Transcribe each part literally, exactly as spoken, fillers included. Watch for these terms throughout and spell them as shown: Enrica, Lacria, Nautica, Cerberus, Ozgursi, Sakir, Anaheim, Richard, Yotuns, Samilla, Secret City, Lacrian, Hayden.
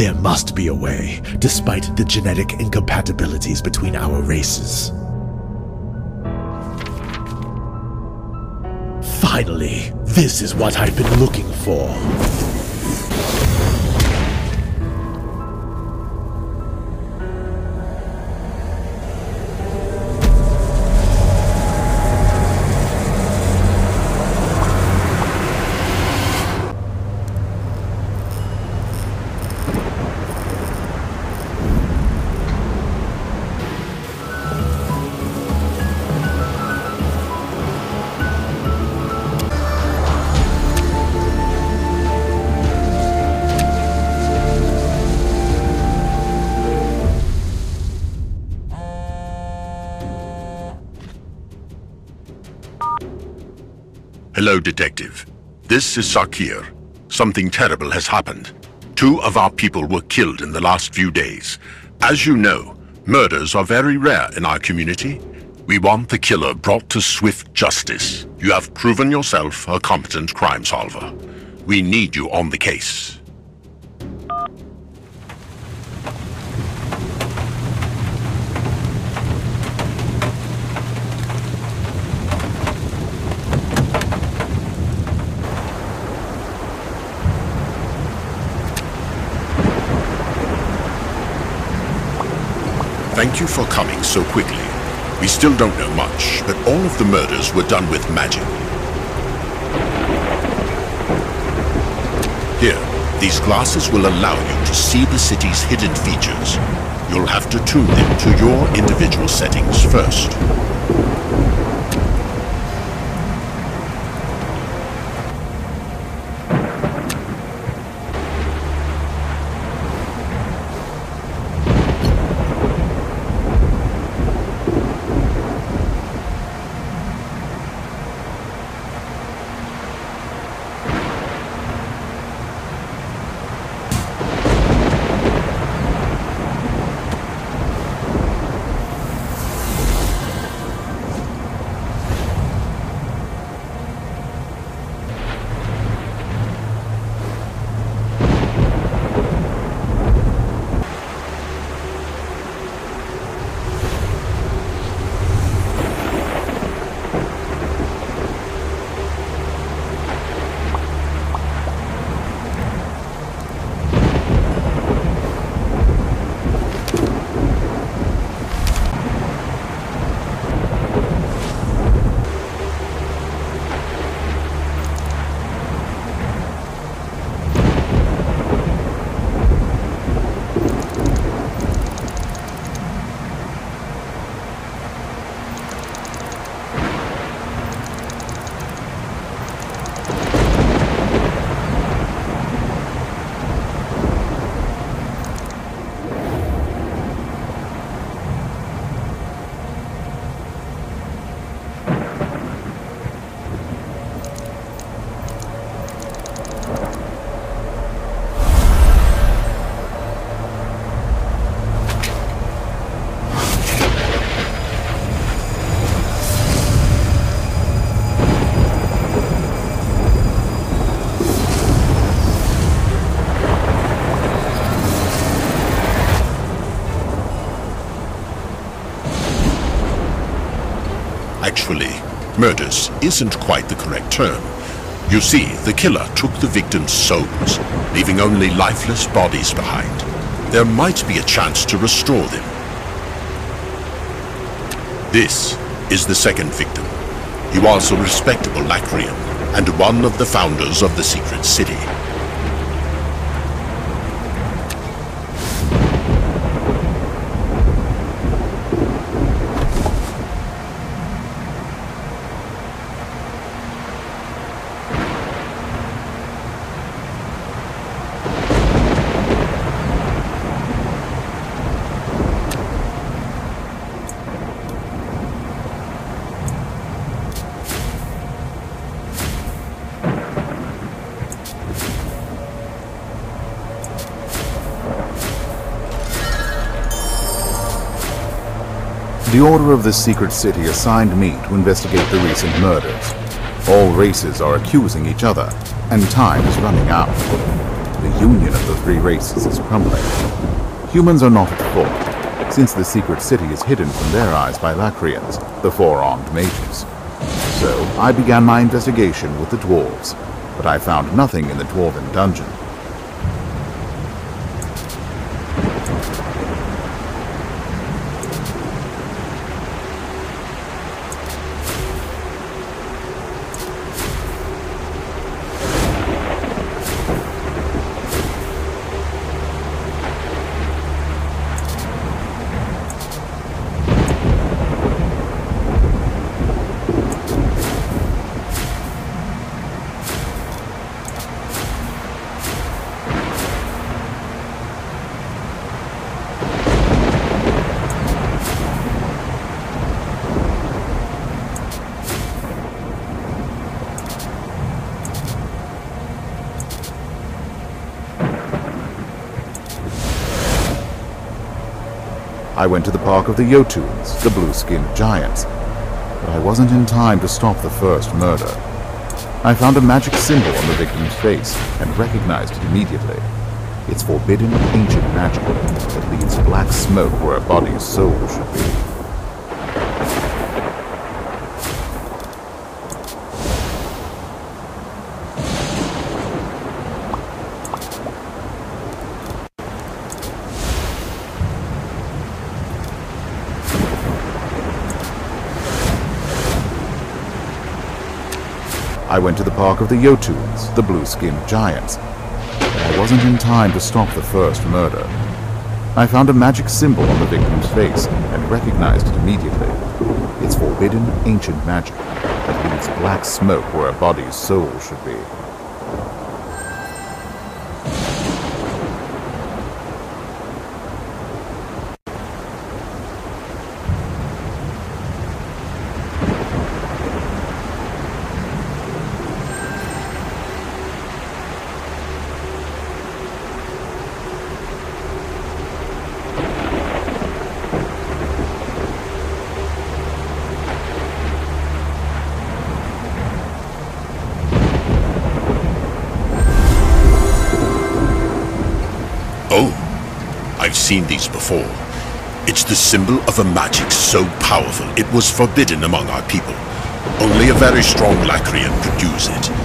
There must be a way, despite the genetic incompatibilities between our races. Finally, this is what I've been looking for. Hello, Detective. This is Sakir. Something terrible has happened. Two of our people were killed in the last few days. As you know, murders are very rare in our community. We want the killer brought to swift justice. You have proven yourself a competent crime solver. We need you on the case. Thank you for coming so quickly. We still don't know much, but all of the murders were done with magic. Here, these glasses will allow you to see the city's hidden features. You'll have to tune them to your individual settings first. Actually, murders isn't quite the correct term. You see, the killer took the victim's souls, leaving only lifeless bodies behind. There might be a chance to restore them. This is the second victim. He was a respectable Lacrian and one of the founders of the Secret City. The Order of the Secret City assigned me to investigate the recent murders. All races are accusing each other, and time is running out. The union of the three races is crumbling. Humans are not at fault, since the secret city is hidden from their eyes by Lacrians, the four-armed mages. So, I began my investigation with the dwarves, but I found nothing in the dwarven dungeon. I went to the park of the Yotuns, the blue-skinned giants, but I wasn't in time to stop the first murder. I found a magic symbol on the victim's face and recognized it immediately. It's forbidden ancient magic that leaves black smoke where a body's soul should be. I went to the park of the Yotuns, the blue-skinned giants, but I wasn't in time to stop the first murder. I found a magic symbol on the victim's face and recognized it immediately. It's forbidden ancient magic that leaves black smoke where a body's soul should be. Seen these before. It's the symbol of a magic so powerful it was forbidden among our people. Only a very strong Lacrian could use it.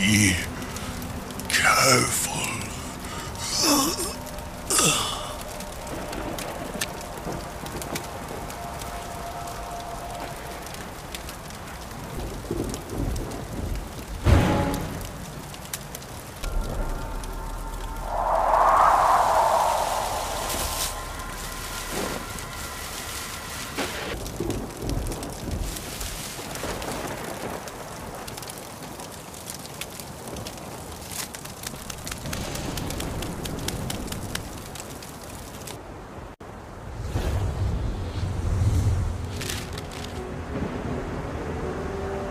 Be careful.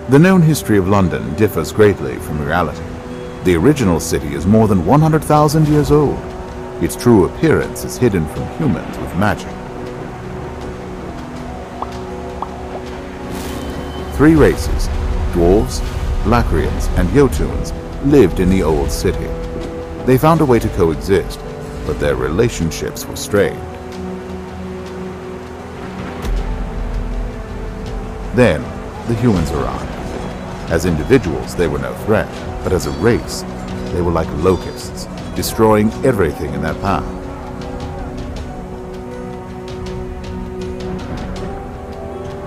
The known history of London differs greatly from reality. The original city is more than one hundred thousand years old. Its true appearance is hidden from humans with magic. Three races, dwarves, Lacrians, and Yotuns, lived in the old city. They found a way to coexist, but their relationships were strained. Then, the humans arrived. As individuals, they were no threat, but as a race, they were like locusts, destroying everything in their path.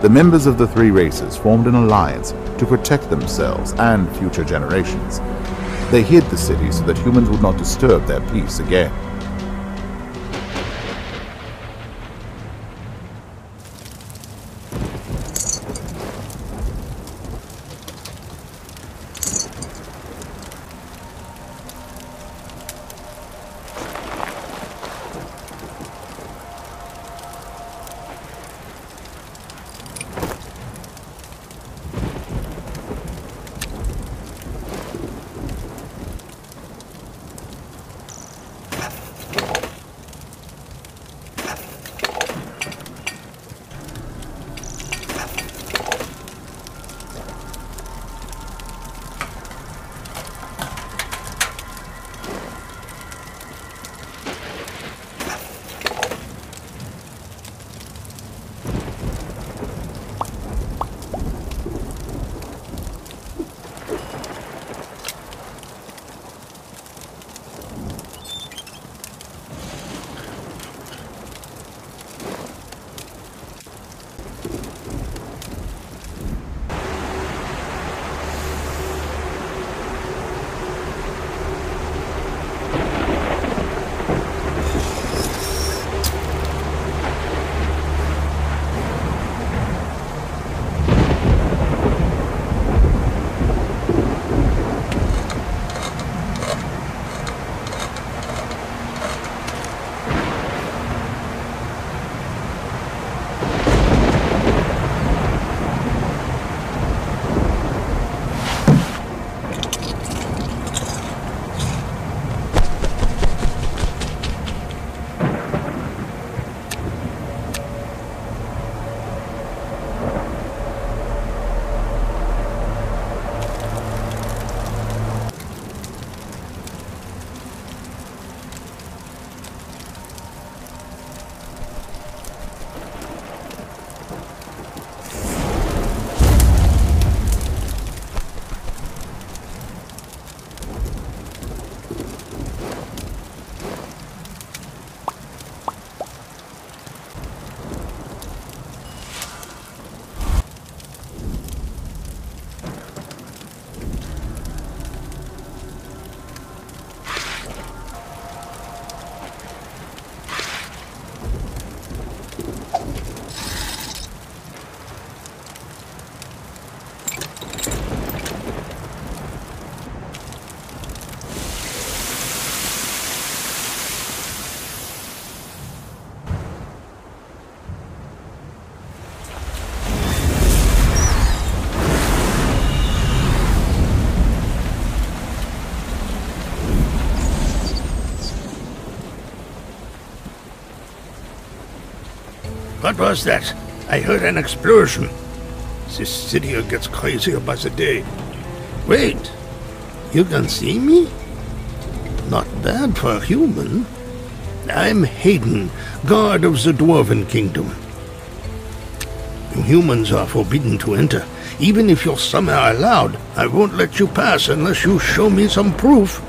The members of the three races formed an alliance to protect themselves and future generations. They hid the city so that humans would not disturb their peace again. What was that? I heard an explosion. This city here gets crazier by the day. Wait, you can see me? Not bad for a human. I'm Hayden, guard of the Dwarven Kingdom. Humans are forbidden to enter, Even if you're somehow allowed, I won't let you pass unless you show me some proof.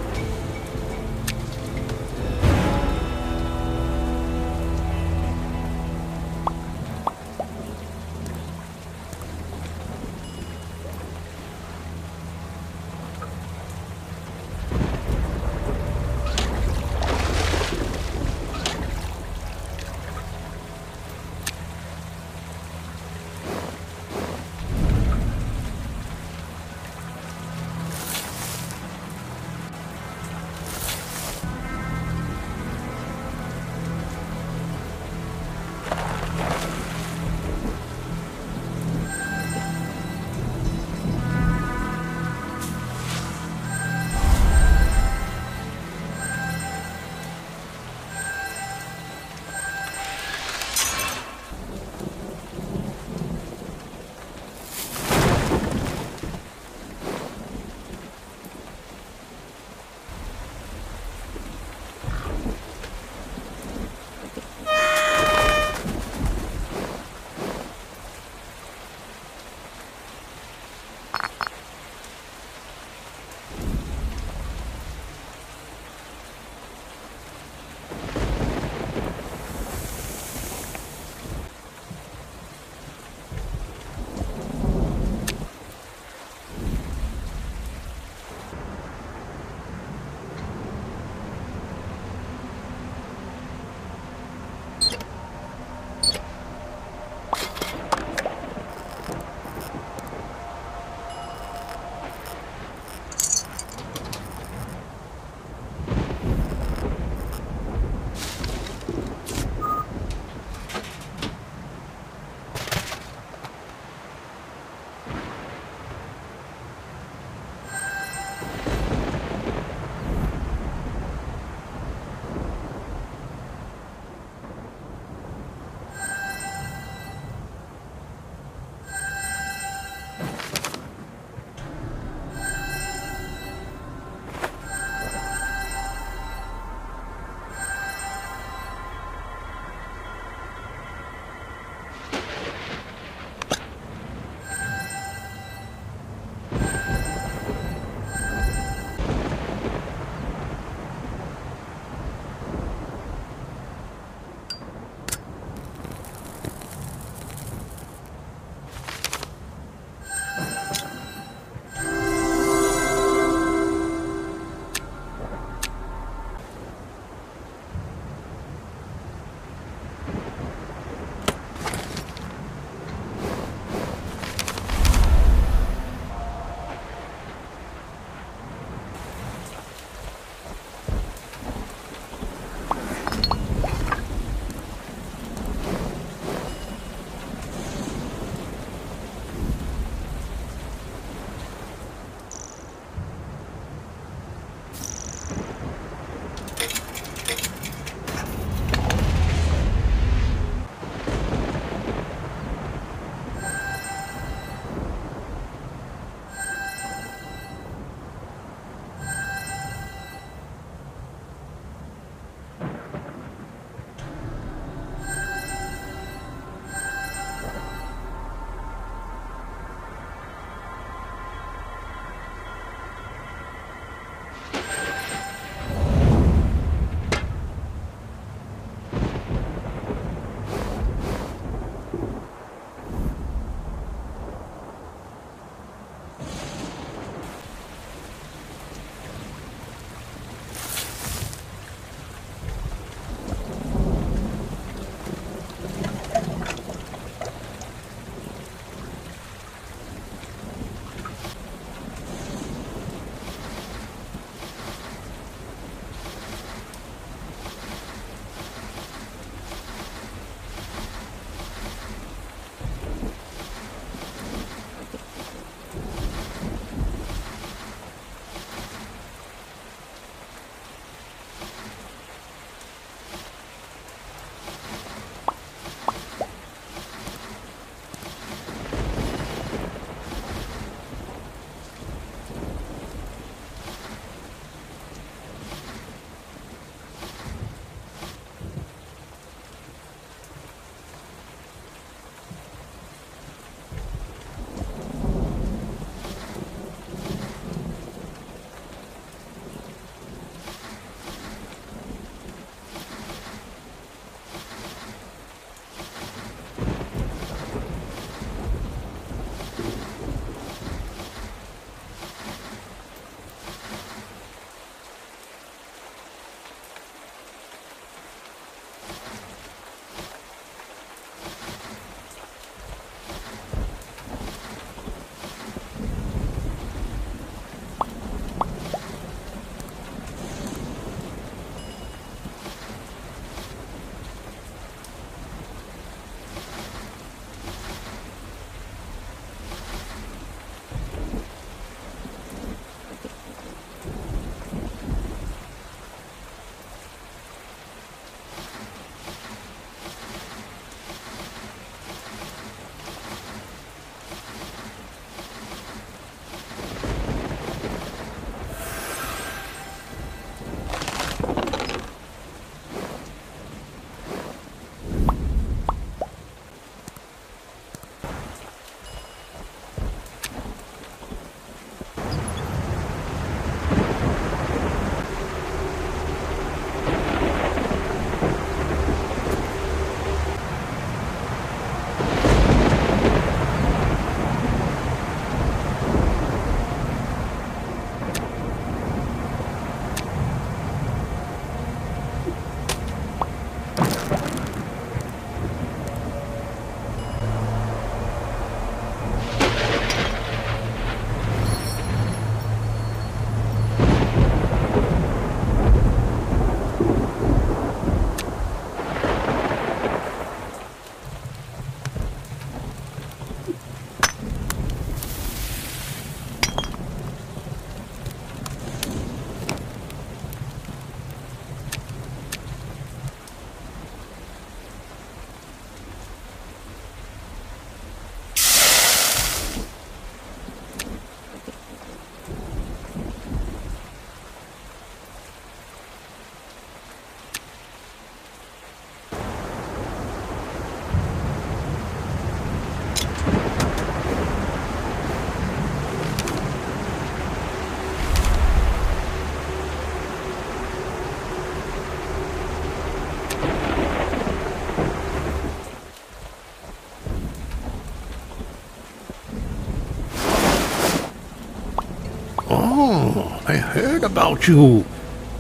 Oh, I heard about you.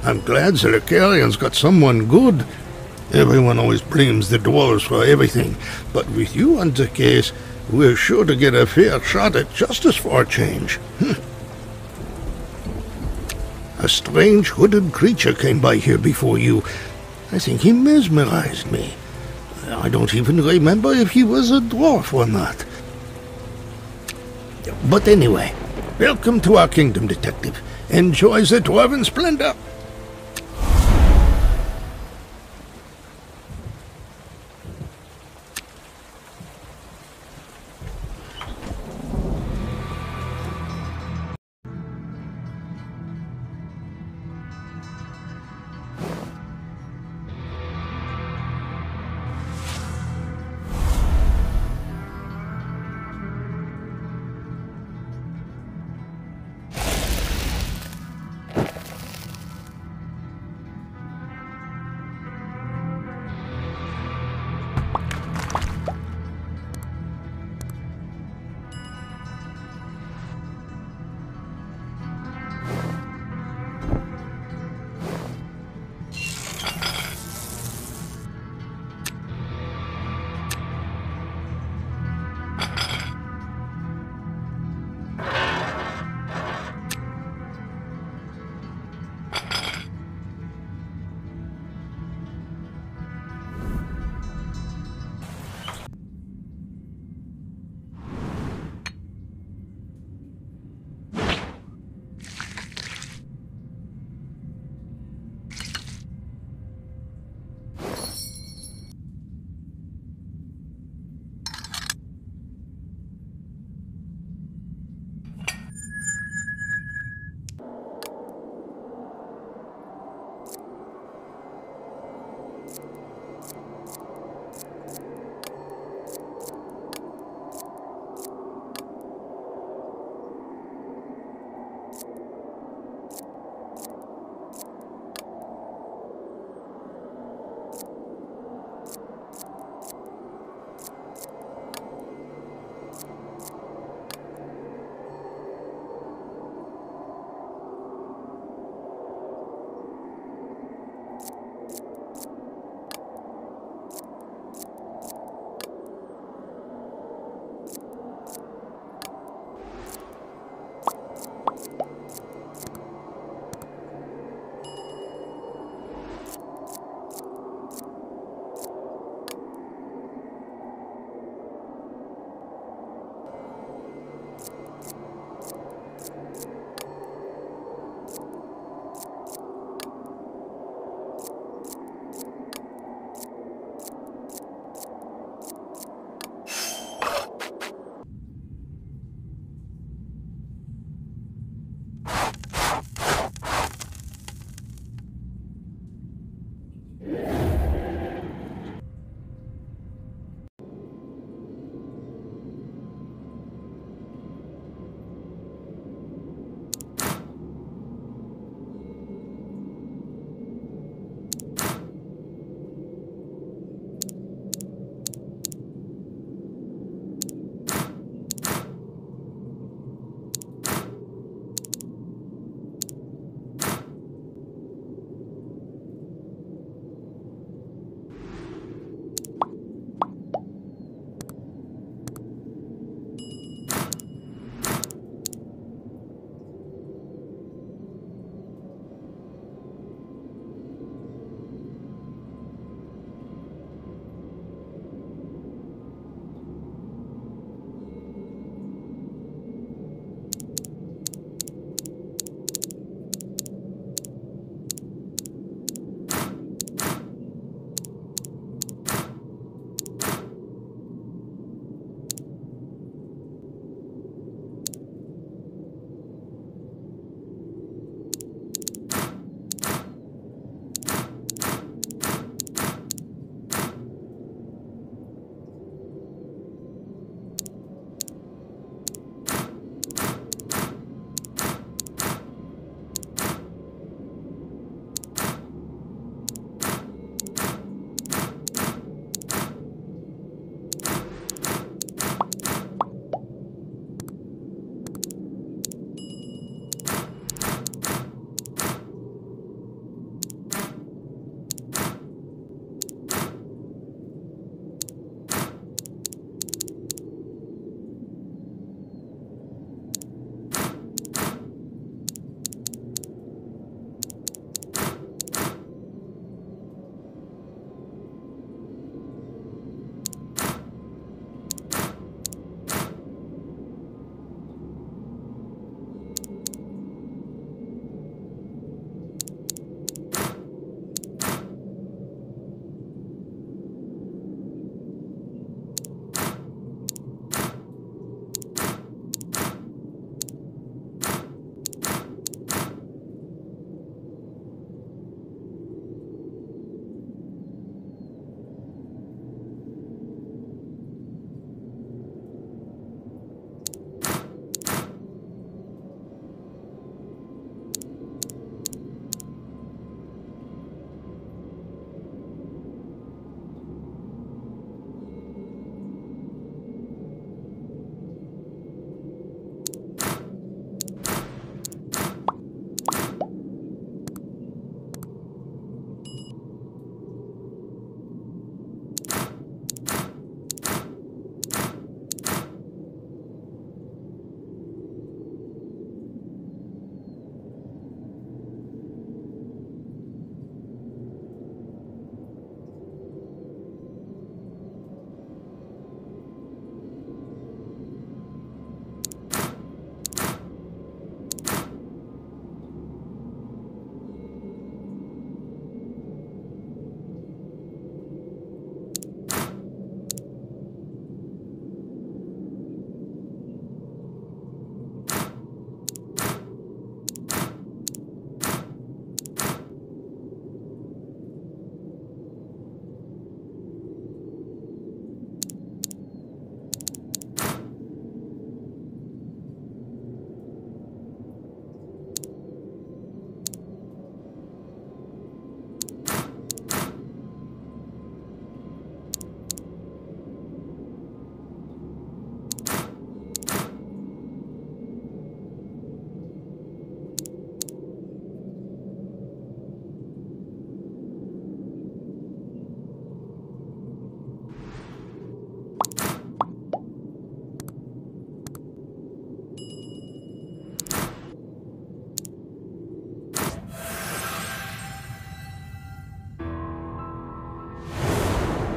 I'm glad the Lacrians got someone good. Everyone always blames the dwarves for everything, but with you on the case, we're sure to get a fair shot at justice for a change. Hm. A strange hooded creature came by here before you. I think he mesmerized me. I don't even remember if he was a dwarf or not. But anyway, welcome to our kingdom, Detective. Enjoy the dwarven splendor.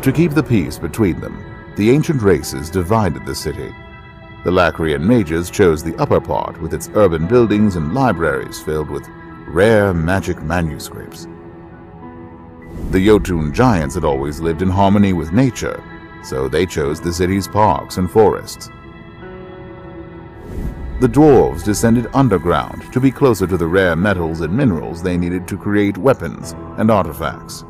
To keep the peace between them, the ancient races divided the city. The Lacrian mages chose the upper part with its urban buildings and libraries filled with rare magic manuscripts. The Yotun giants had always lived in harmony with nature, so they chose the city's parks and forests. The dwarves descended underground to be closer to the rare metals and minerals they needed to create weapons and artifacts.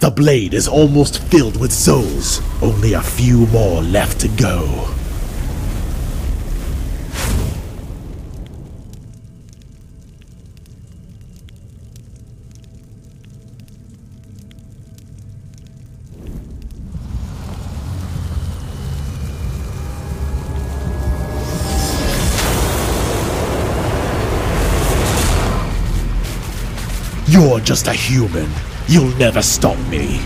The blade is almost filled with souls. Only a few more left to go. You're just a human. You'll never stop me.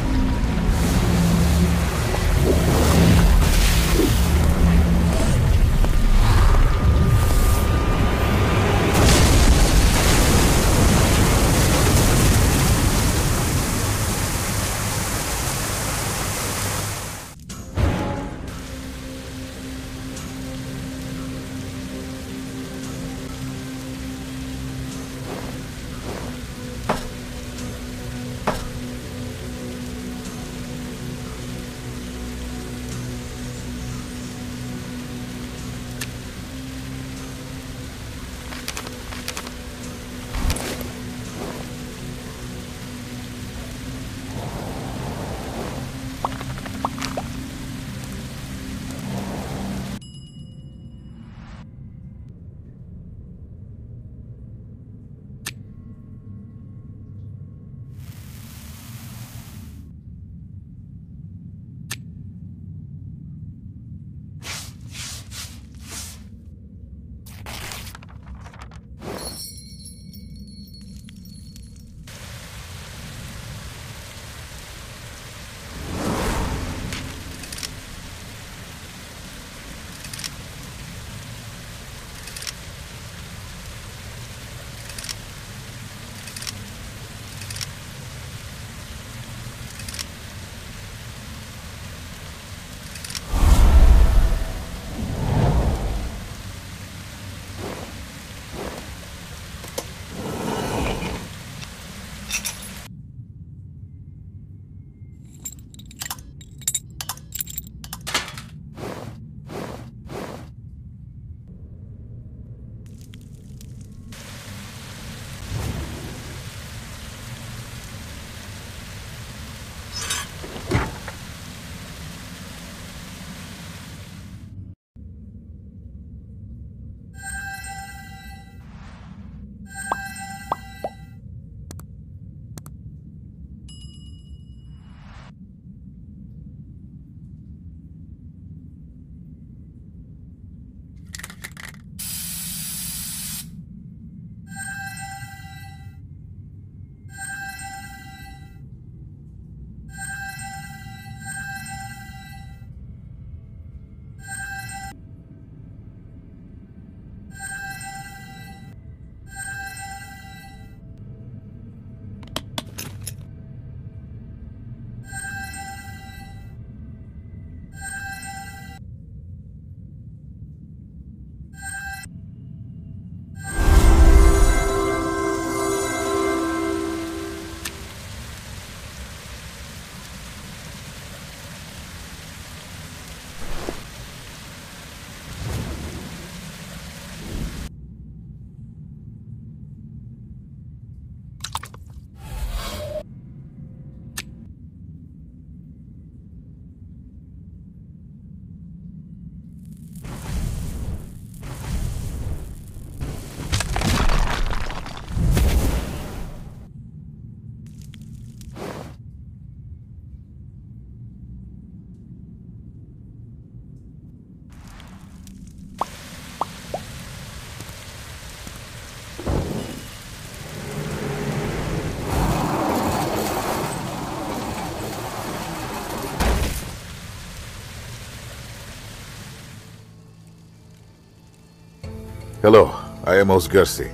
Hello, I am Ozgursi.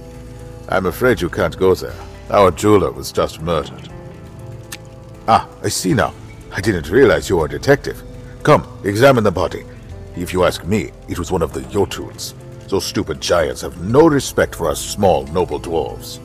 I'm afraid you can't go there. Our jeweler was just murdered. Ah, I see now. I didn't realize you were a detective. Come, examine the body. If you ask me, it was one of the Yotuns. Those stupid giants have no respect for us small, noble dwarves.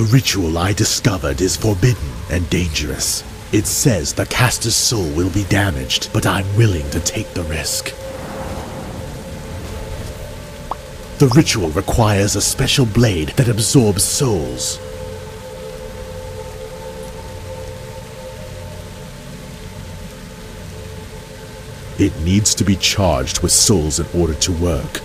The ritual I discovered is forbidden and dangerous. It says the caster's soul will be damaged, but I'm willing to take the risk. The ritual requires a special blade that absorbs souls. It needs to be charged with souls in order to work.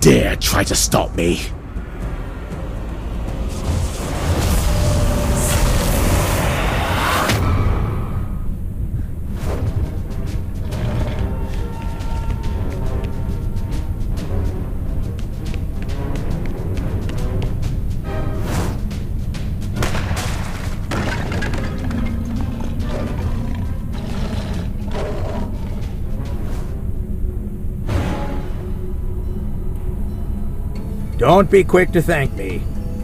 dare try to stop me! Don't be quick to thank me.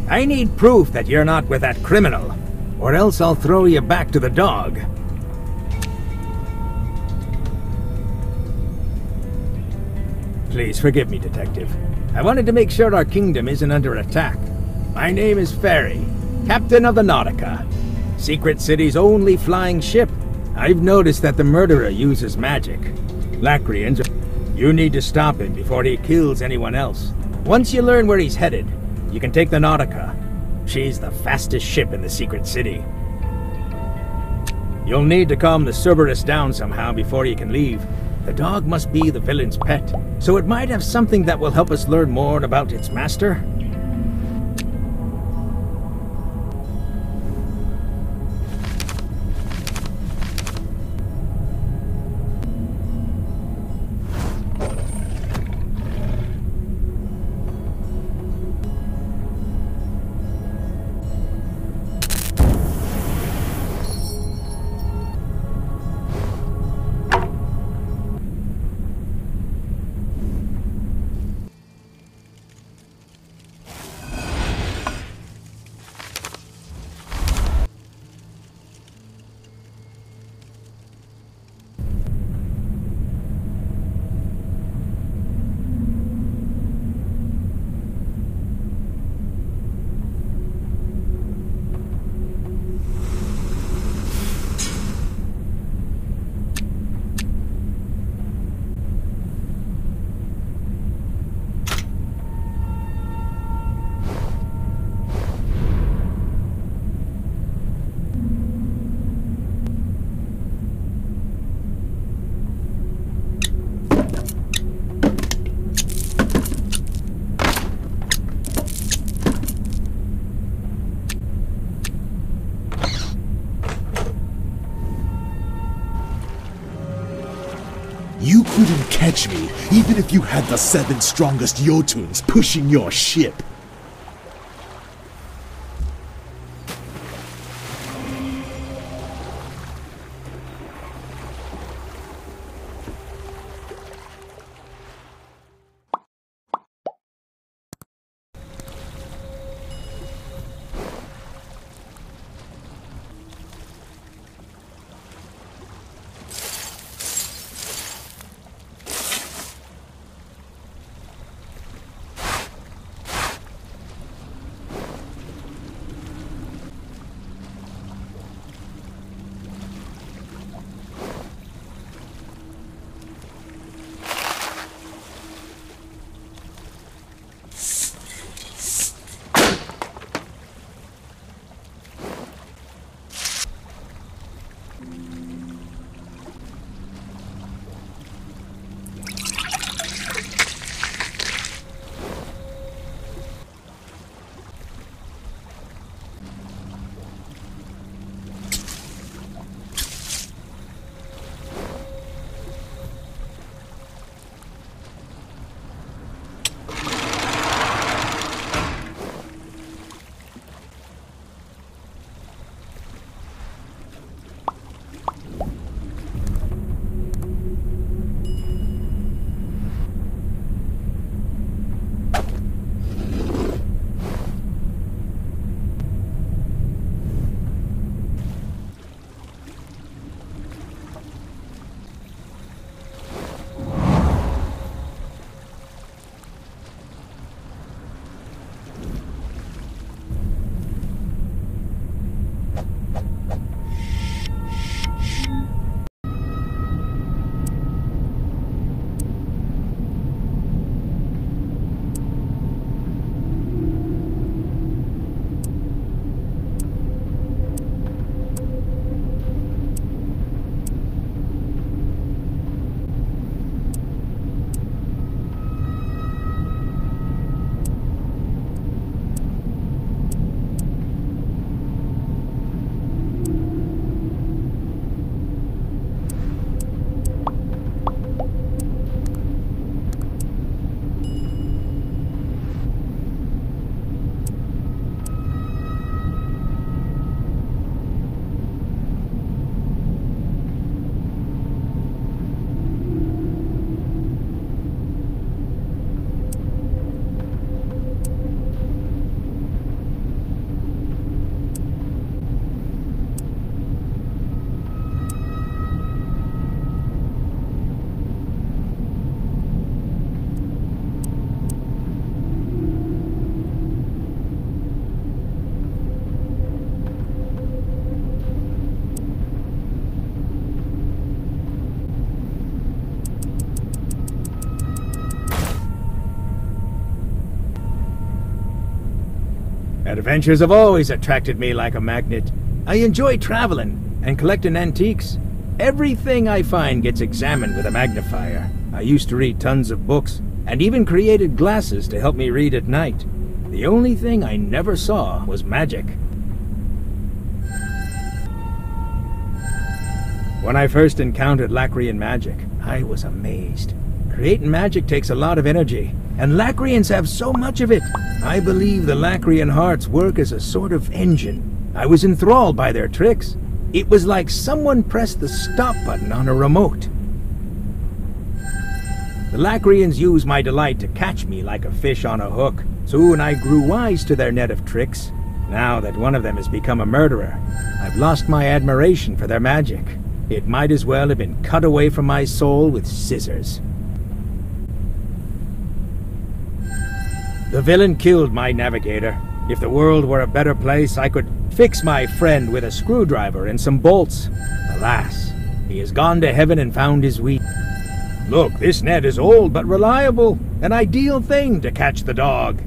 I need proof that you're not with that criminal, or else I'll throw you back to the dog. Please forgive me, Detective. I wanted to make sure our kingdom isn't under attack. My name is Ferry, Captain of the Nautica, Secret City's only flying ship. I've noticed that the murderer uses magic. Lacrians, you need to stop him before he kills anyone else. Once you learn where he's headed, you can take the Nautica. She's the fastest ship in the Secret City. You'll need to calm the Cerberus down somehow before you can leave. The dog must be the villain's pet, so it might have something that will help us learn more about its master. Couldn't catch me, even if you had the seven strongest Yotuns pushing your ship. Adventures have always attracted me like a magnet. I enjoy traveling and collecting antiques. Everything I find gets examined with a magnifier. I used to read tons of books and even created glasses to help me read at night. The only thing I never saw was magic. When I first encountered Lacrian magic, I was amazed. Creating magic takes a lot of energy, and Lacrians have so much of it. I believe the Lacrian hearts work as a sort of engine. I was enthralled by their tricks. It was like someone pressed the stop button on a remote. The Lacrians use my delight to catch me like a fish on a hook. Soon I grew wise to their net of tricks. Now that one of them has become a murderer, I've lost my admiration for their magic. It might as well have been cut away from my soul with scissors. The villain killed my navigator. If the world were a better place, I could fix my friend with a screwdriver and some bolts. Alas, he has gone to heaven and found his wheat. Look, this net is old but reliable. An ideal thing to catch the dog.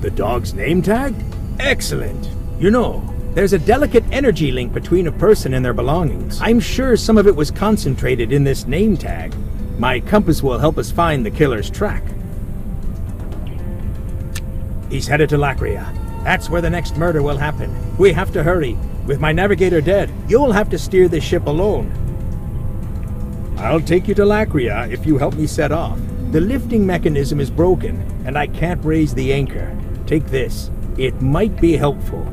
The dog's name tag? Excellent! You know, there's a delicate energy link between a person and their belongings. I'm sure some of it was concentrated in this name tag. My compass will help us find the killer's track. He's headed to Lacria. That's where the next murder will happen. We have to hurry. With my navigator dead, you'll have to steer this ship alone. I'll take you to Lacria if you help me set off. The lifting mechanism is broken, and I can't raise the anchor. Take this. It might be helpful.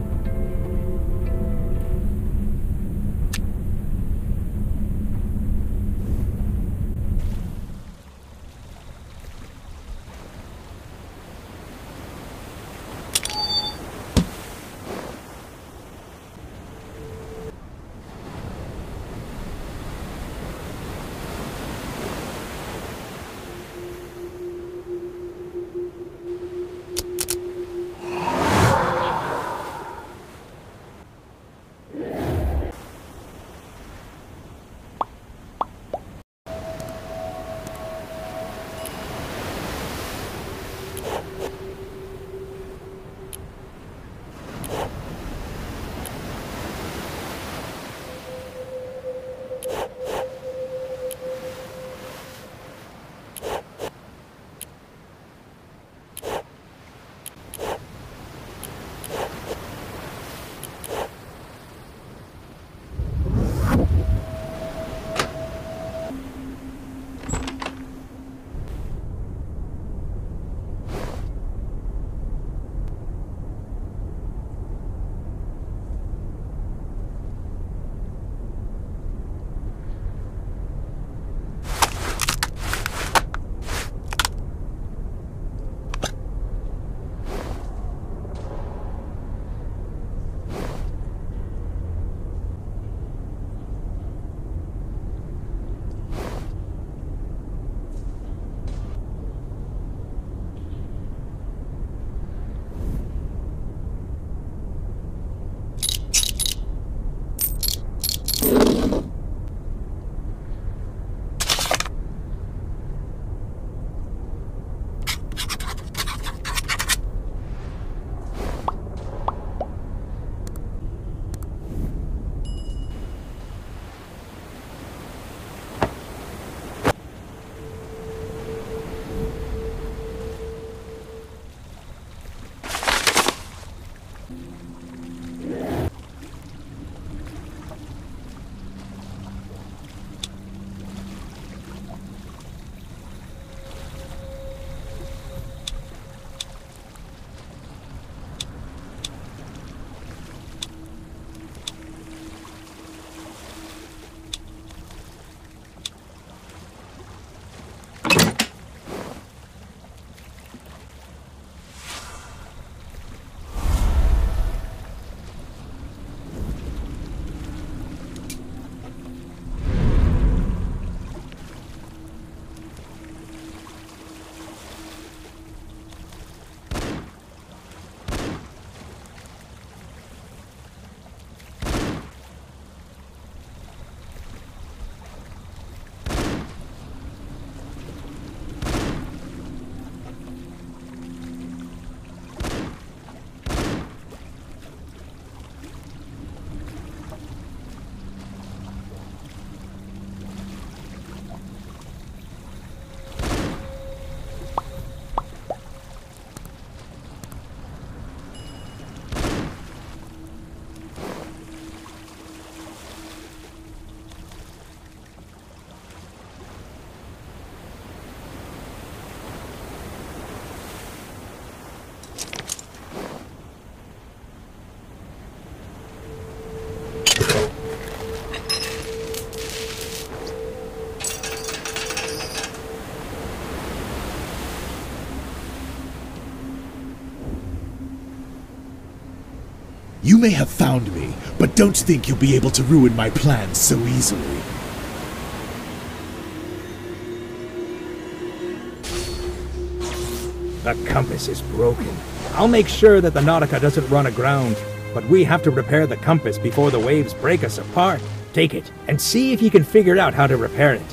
You may have found me, but don't think you'll be able to ruin my plans so easily. The compass is broken. I'll make sure that the Nautica doesn't run aground, but we have to repair the compass before the waves break us apart. Take it, and see if you can figure out how to repair it.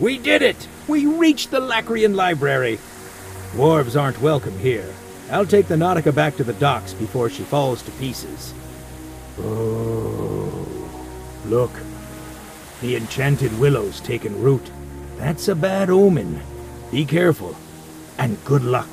We did it! We reached the Lacrian library! Dwarves aren't welcome here. I'll take the Nautica back to the docks before she falls to pieces. Oh, look. The enchanted willow's taken root. That's a bad omen. Be careful, and good luck.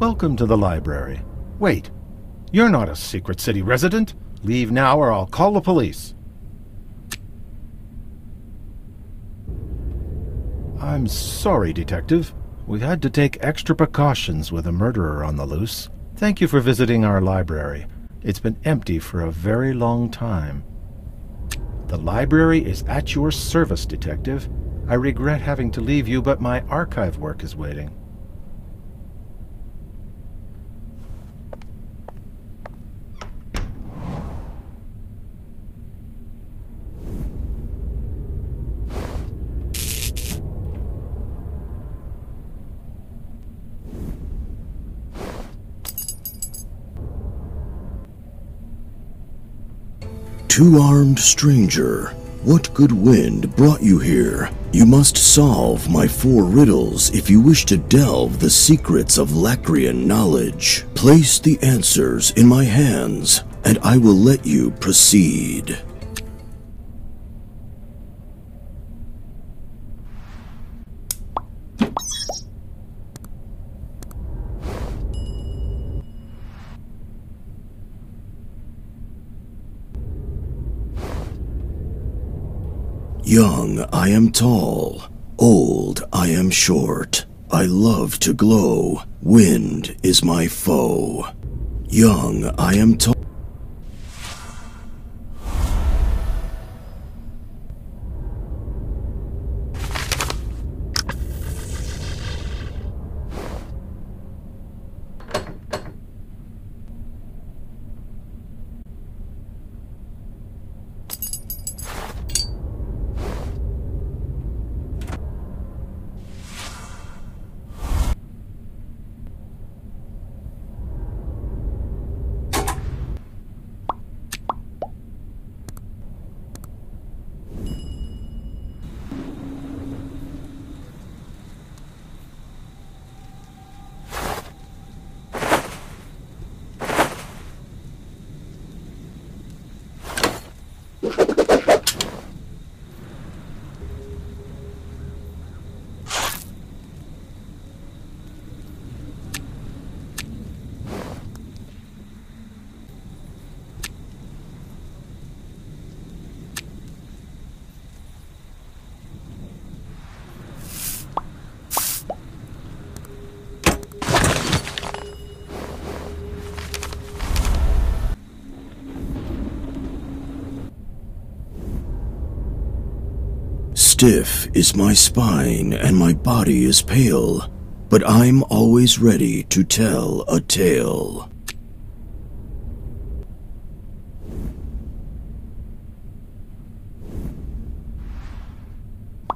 Welcome to the library. Wait, you're not a Secret City resident. Leave now or I'll call the police. I'm sorry, Detective. We had to take extra precautions with a murderer on the loose. Thank you for visiting our library. It's been empty for a very long time. The library is at your service, Detective. I regret having to leave you, but my archive work is waiting. Two-armed stranger, what good wind brought you here? You must solve my four riddles if you wish to delve the secrets of Lacrian knowledge. Place the answers in my hands, and I will let you proceed. Young, I am tall. Old, I am short. I love to glow. Wind is my foe. Young, I am tall. Stiff is my spine and my body is pale, but I'm always ready to tell a tale.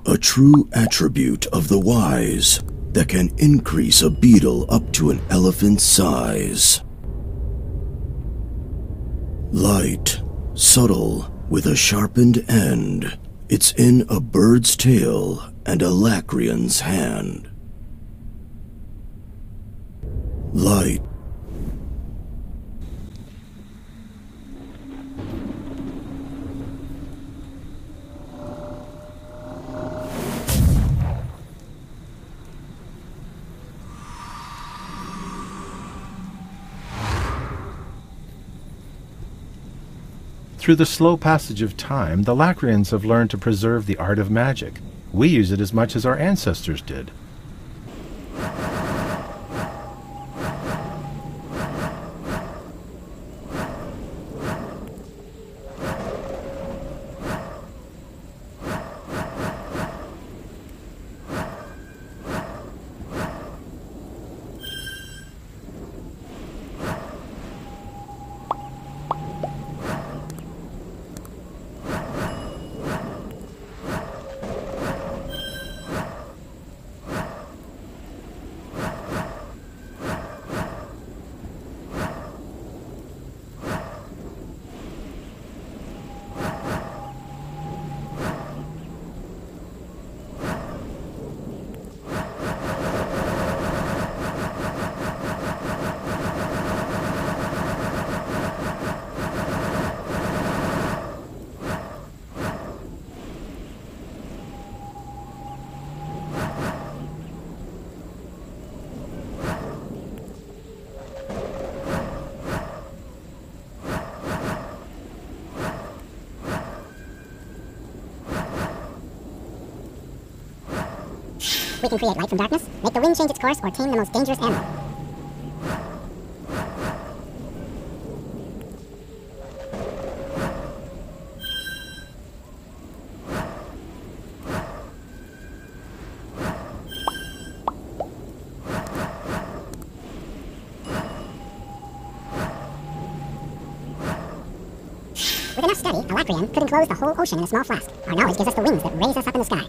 A true attribute of the wise that can increase a beetle up to an elephant's size. Light, subtle, with a sharpened end. It's in a bird's tail and a Lacrian's hand. Light. Through the slow passage of time, the Lacrians have learned to preserve the art of magic. We use it as much as our ancestors did. We can create light from darkness, make the wind change its course, or tame the most dangerous animal. With enough study, a Lacrian could enclose the whole ocean in a small flask. Our knowledge gives us the wings that raise us up in the sky.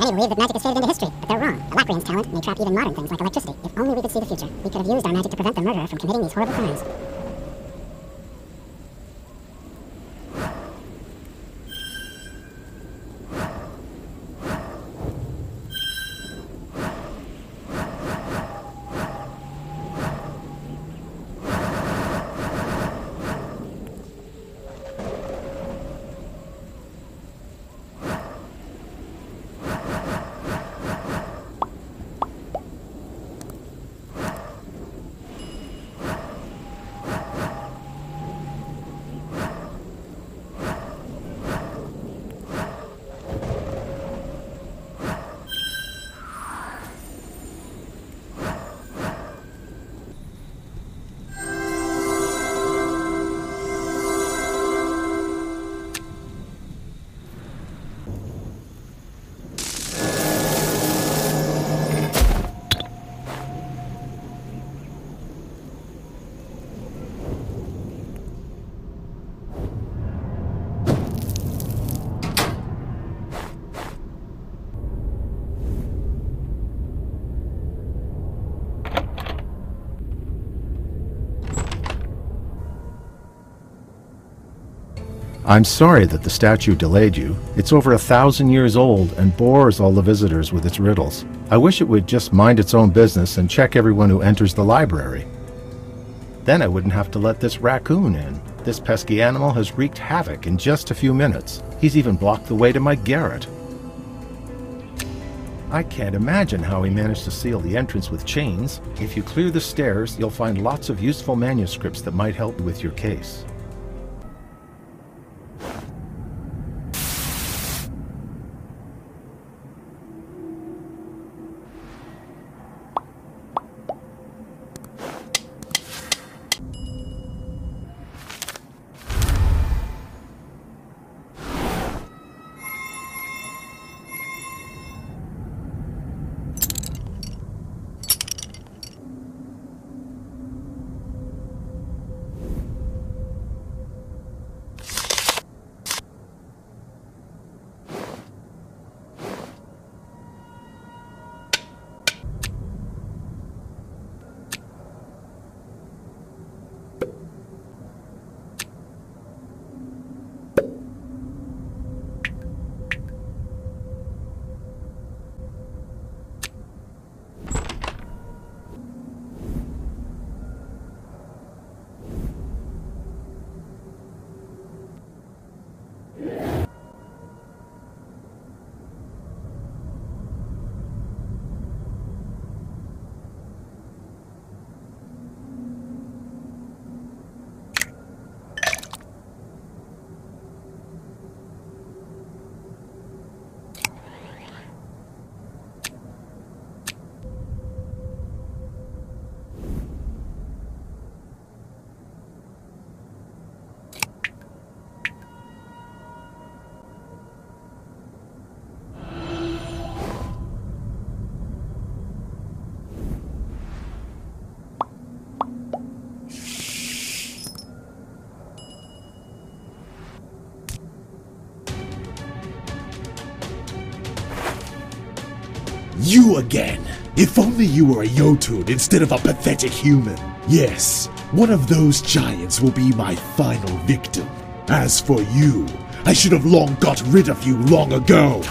Many believe that magic is faded into history, but they're wrong. The Lacrian's talent may trap even modern things like electricity. If only we could see the future, we could have used our magic to prevent the murderer from committing these horrible crimes. I'm sorry that the statue delayed you. It's over a thousand years old and bores all the visitors with its riddles. I wish it would just mind its own business and check everyone who enters the library. Then I wouldn't have to let this raccoon in. This pesky animal has wreaked havoc in just a few minutes. He's even blocked the way to my garret. I can't imagine how he managed to seal the entrance with chains. If you clear the stairs, you'll find lots of useful manuscripts that might help you with your case. You again! If only you were a Yotun instead of a pathetic human. Yes, one of those giants will be my final victim. As for you, I should have long got rid of you long ago.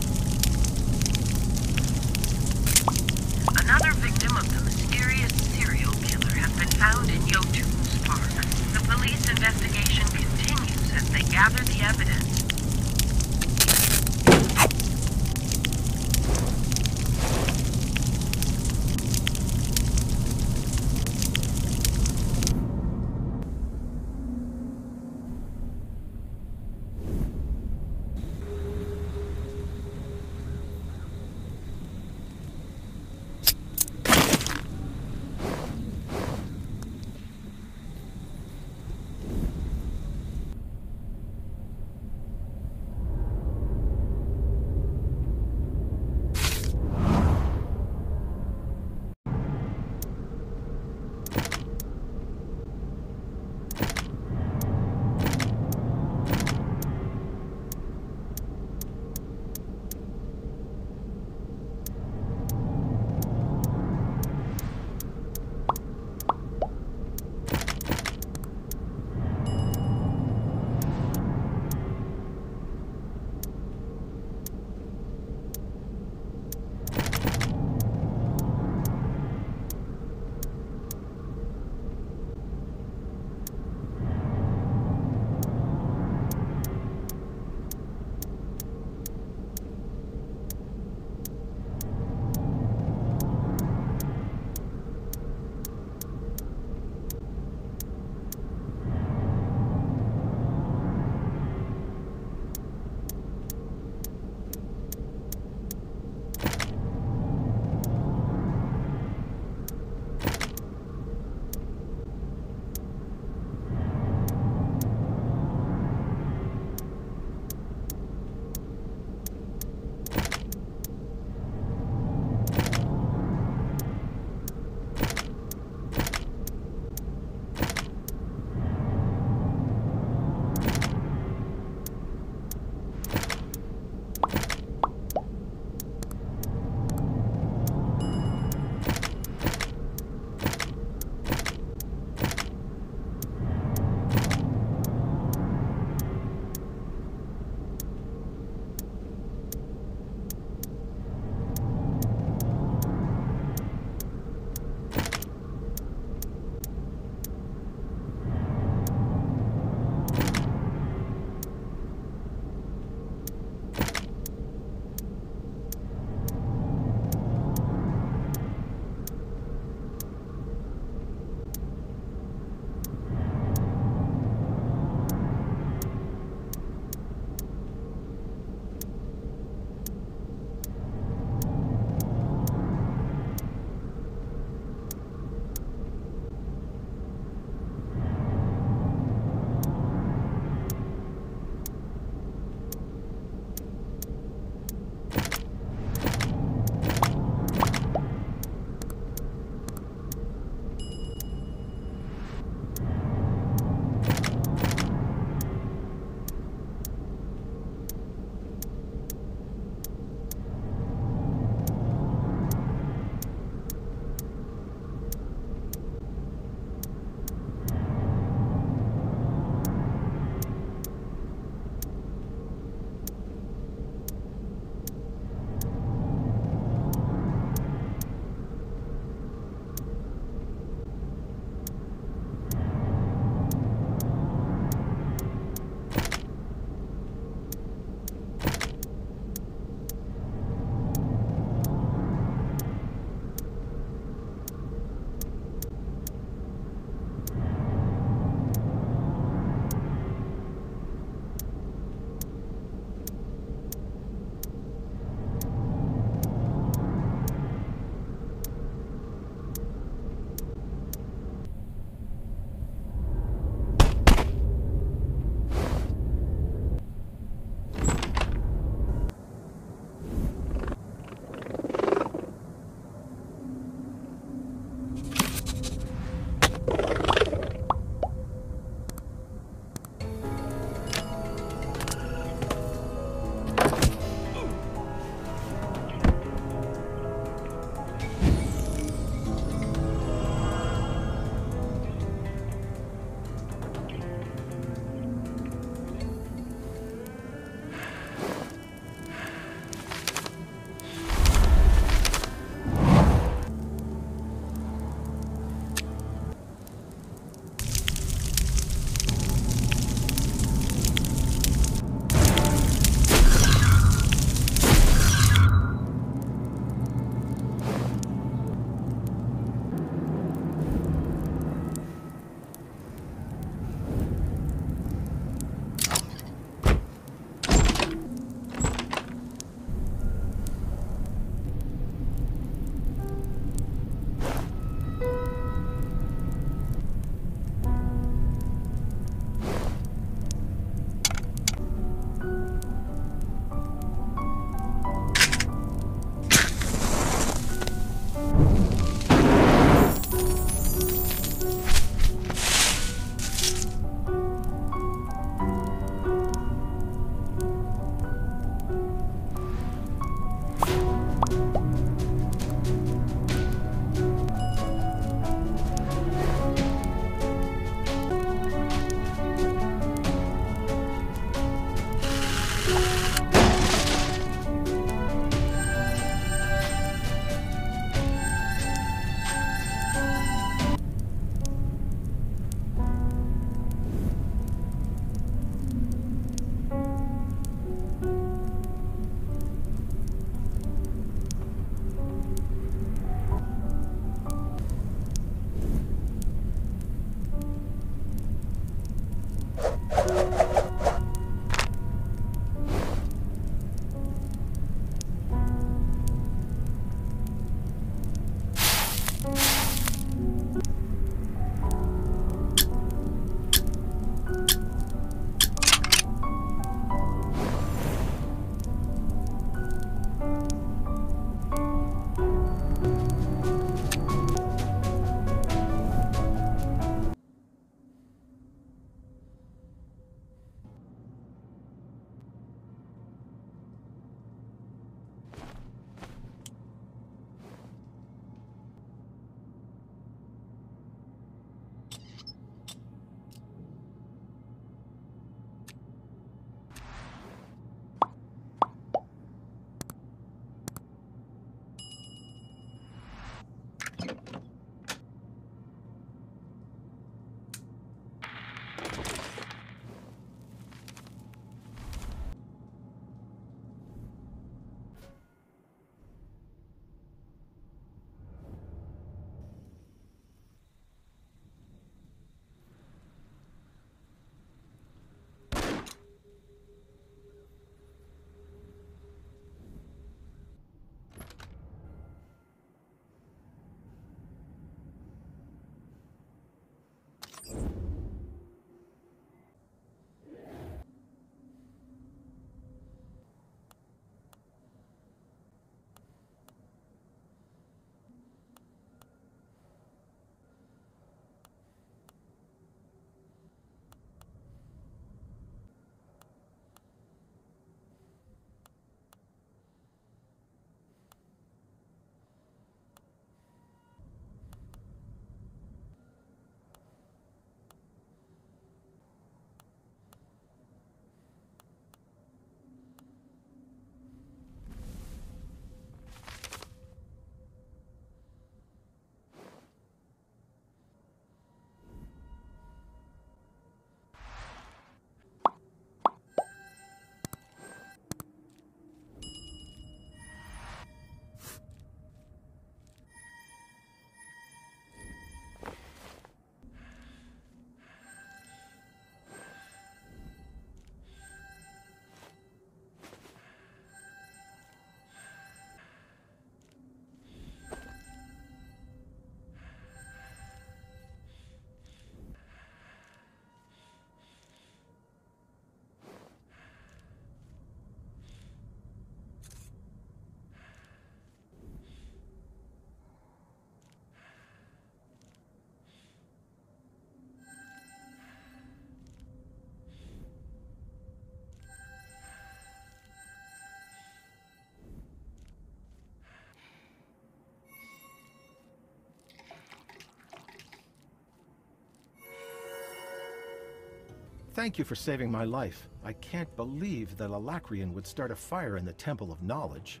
Thank you for saving my life. I can't believe that a Lacrian would start a fire in the Temple of Knowledge.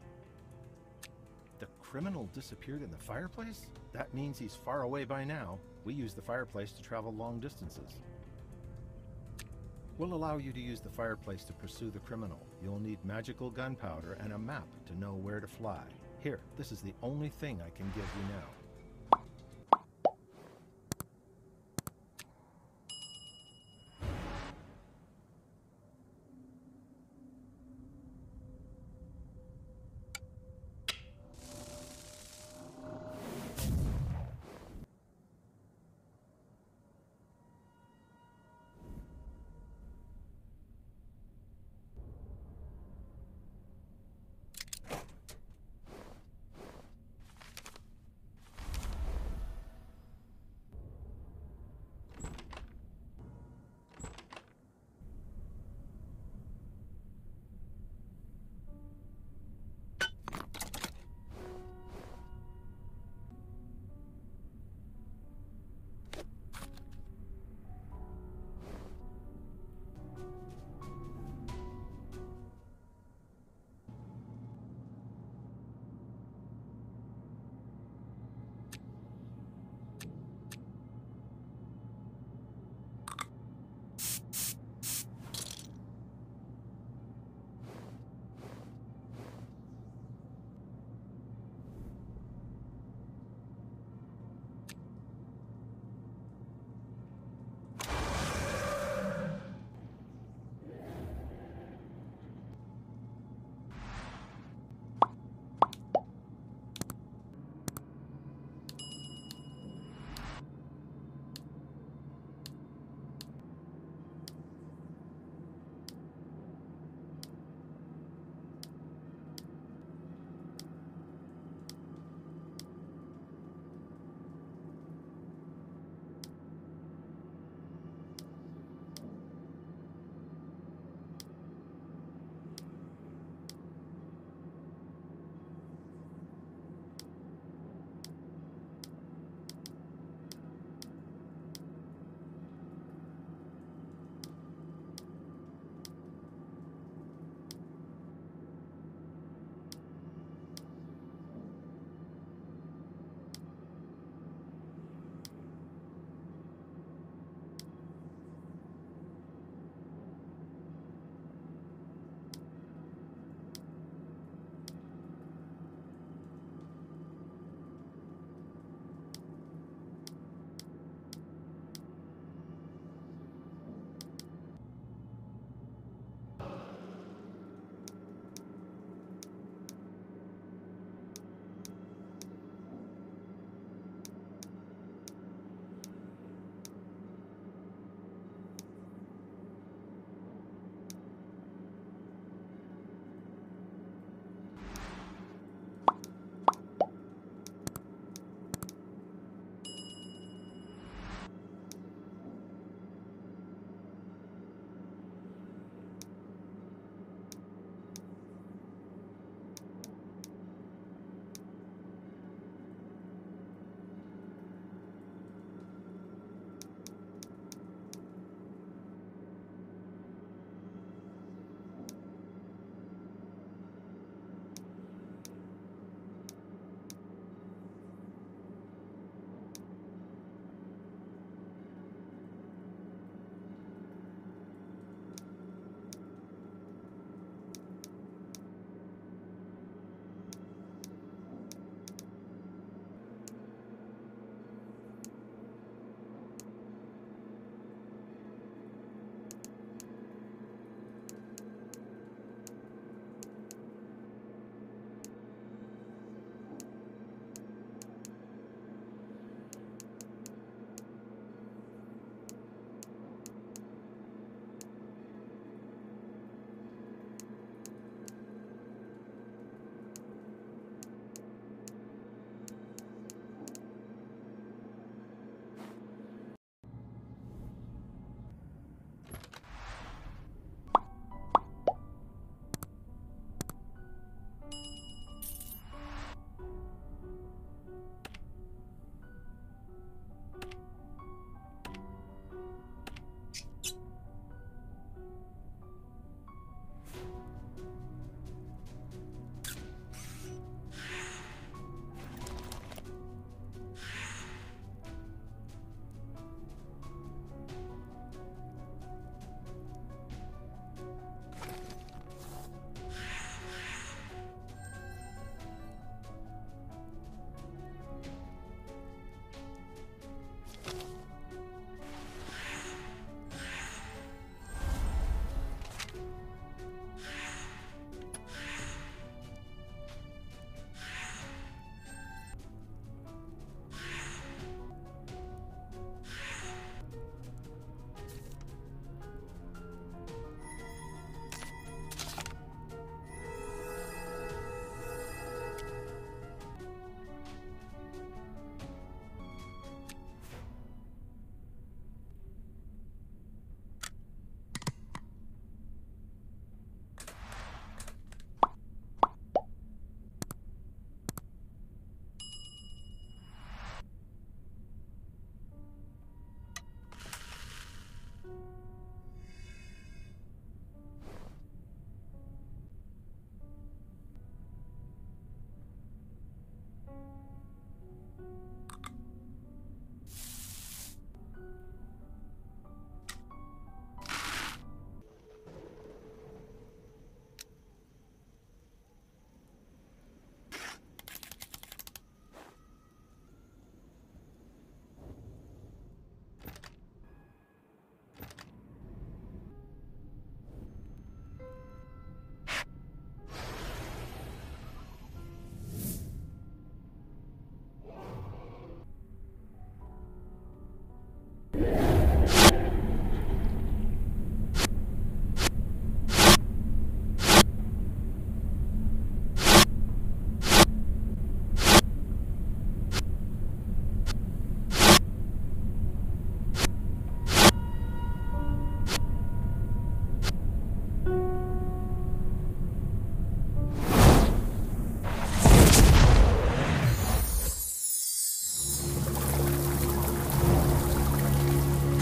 The criminal disappeared in the fireplace? That means he's far away by now. We use the fireplace to travel long distances. We'll allow you to use the fireplace to pursue the criminal. You'll need magical gunpowder and a map to know where to fly. Here, this is the only thing I can give you now.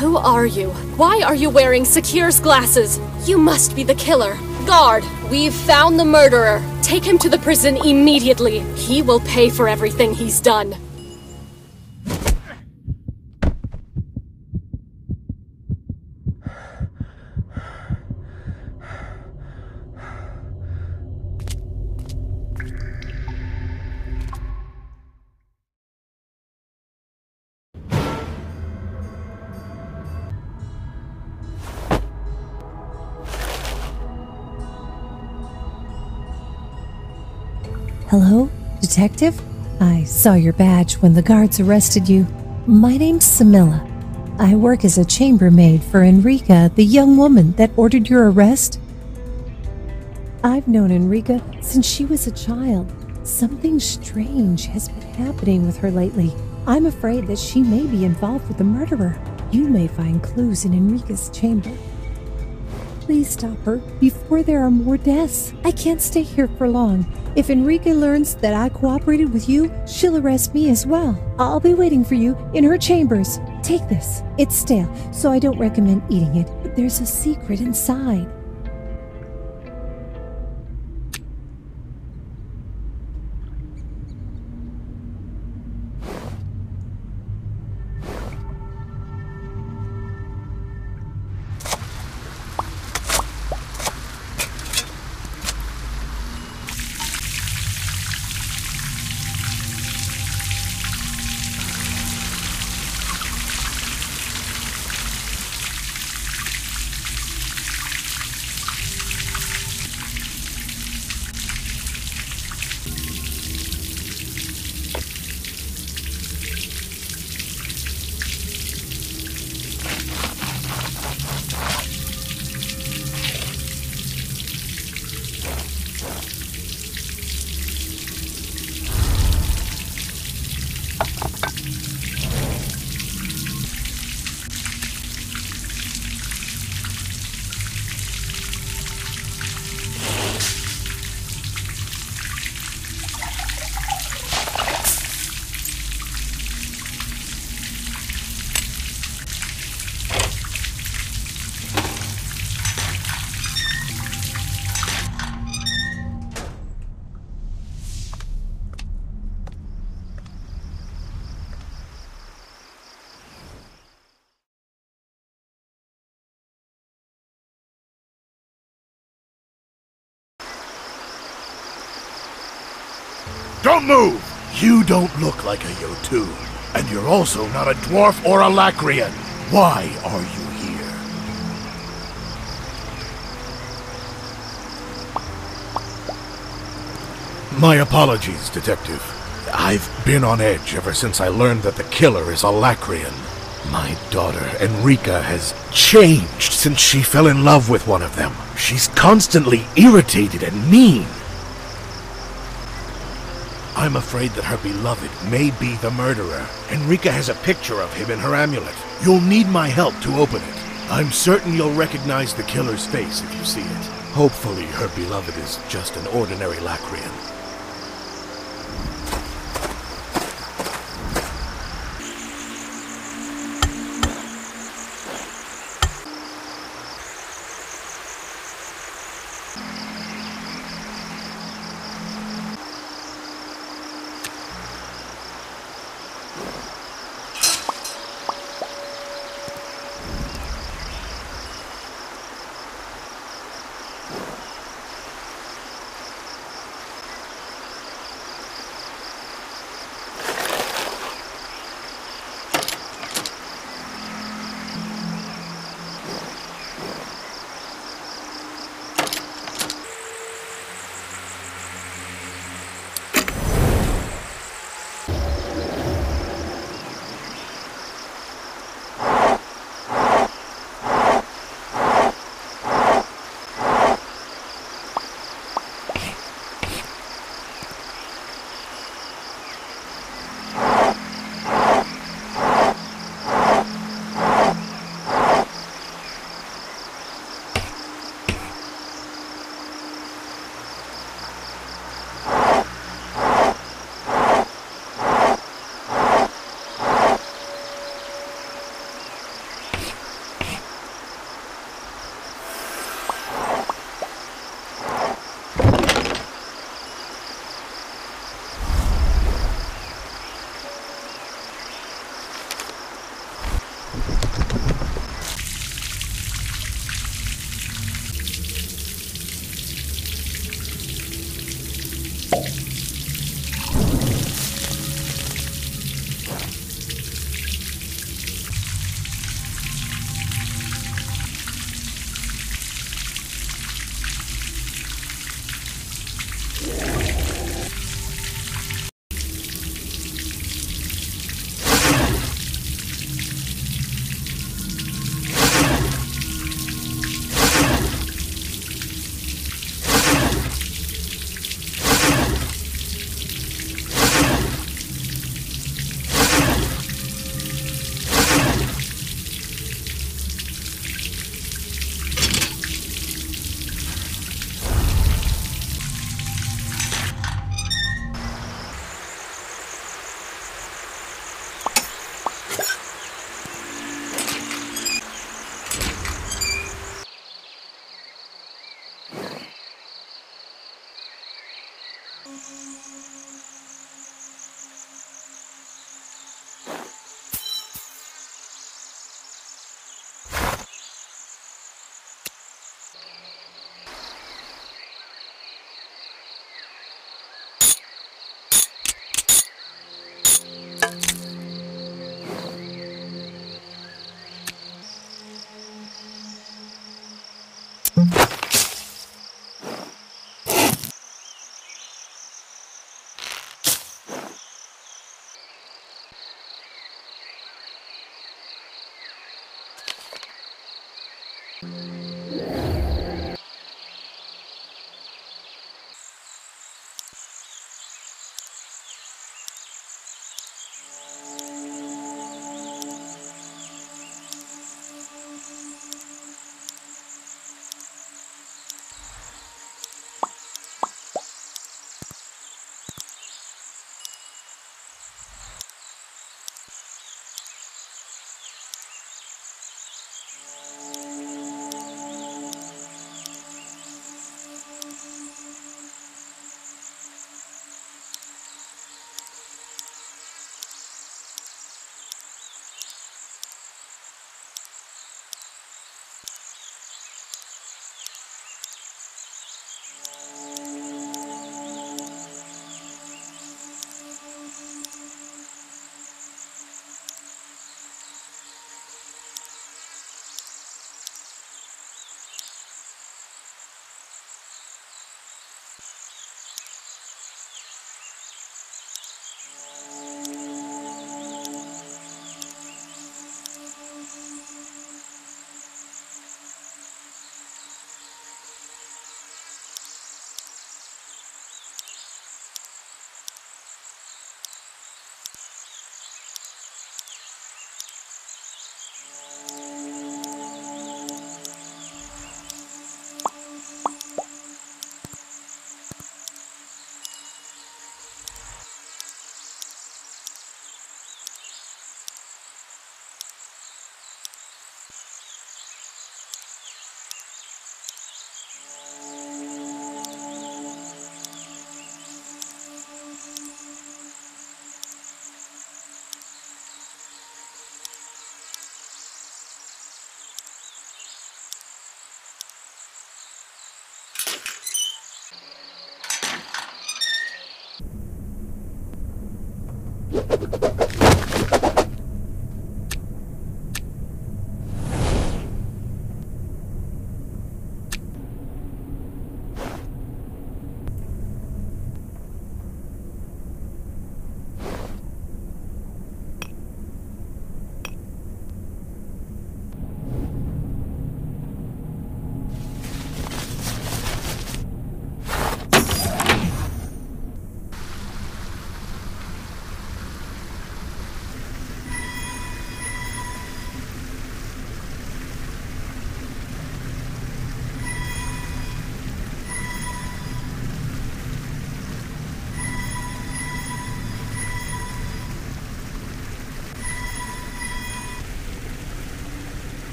Who are you? Why are you wearing Sakir's glasses? You must be the killer. Guard, we've found the murderer. Take him to the prison immediately. He will pay for everything he's done. Hello, Detective? I saw your badge when the guards arrested you. My name's Samilla. I work as a chambermaid for Enrica, the young woman that ordered your arrest. I've known Enrica since she was a child. Something strange has been happening with her lately. I'm afraid that she may be involved with the murderer. You may find clues in Enrica's chamber. Please stop her before there are more deaths. I can't stay here for long. If Enrica learns that I cooperated with you, she'll arrest me as well. I'll be waiting for you in her chambers. Take this. It's stale, so I don't recommend eating it, but there's a secret inside. Don't move! You don't look like a Yotun, and you're also not a dwarf or a Lacrian. Why are you here? My apologies, Detective. I've been on edge ever since I learned that the killer is a Lacrian. My daughter, Enrica, has changed since she fell in love with one of them. She's constantly irritated and mean. I'm afraid that her beloved may be the murderer. Enrica has a picture of him in her amulet. You'll need my help to open it. I'm certain you'll recognize the killer's face if you see it. Hopefully her beloved is just an ordinary Lacrian.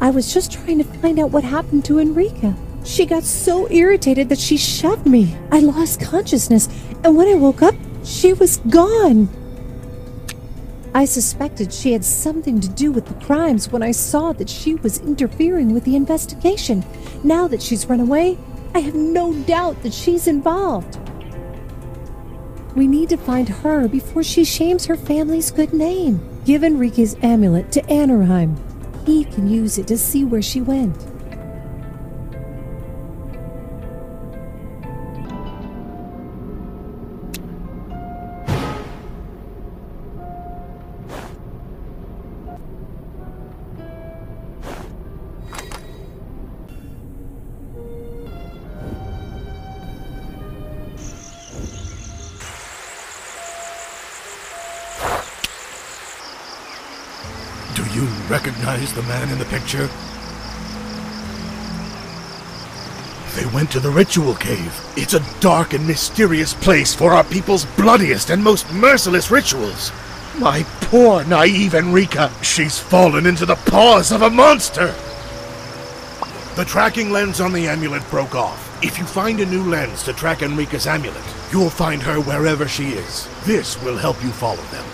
I was just trying to find out what happened to Enrica. She got so irritated that she shoved me. I lost consciousness, and when I woke up, she was gone. I suspected she had something to do with the crimes when I saw that she was interfering with the investigation. Now that she's run away, I have no doubt that she's involved. We need to find her before she shames her family's good name. Give Enrica's amulet to Anaheim. He can use it to see where she went. Recognize the man in the picture? They went to the ritual cave. It's a dark and mysterious place for our people's bloodiest and most merciless rituals. My poor naive Enrica, she's fallen into the paws of a monster! The tracking lens on the amulet broke off. If you find a new lens to track Enrica's amulet, you'll find her wherever she is. This will help you follow them.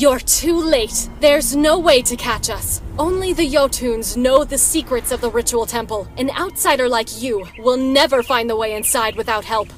You're too late. There's no way to catch us. Only the Yotuns know the secrets of the ritual temple. An outsider like you will never find the way inside without help.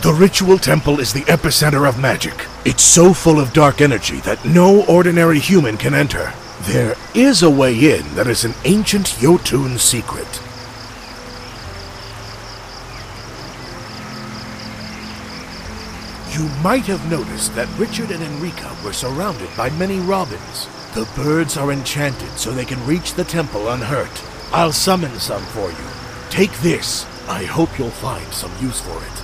The Ritual Temple is the epicenter of magic. It's so full of dark energy that no ordinary human can enter. There is a way in that is an ancient Yotun secret. You might have noticed that Richard and Enrica were surrounded by many robins. The birds are enchanted so they can reach the temple unhurt. I'll summon some for you. Take this. I hope you'll find some use for it.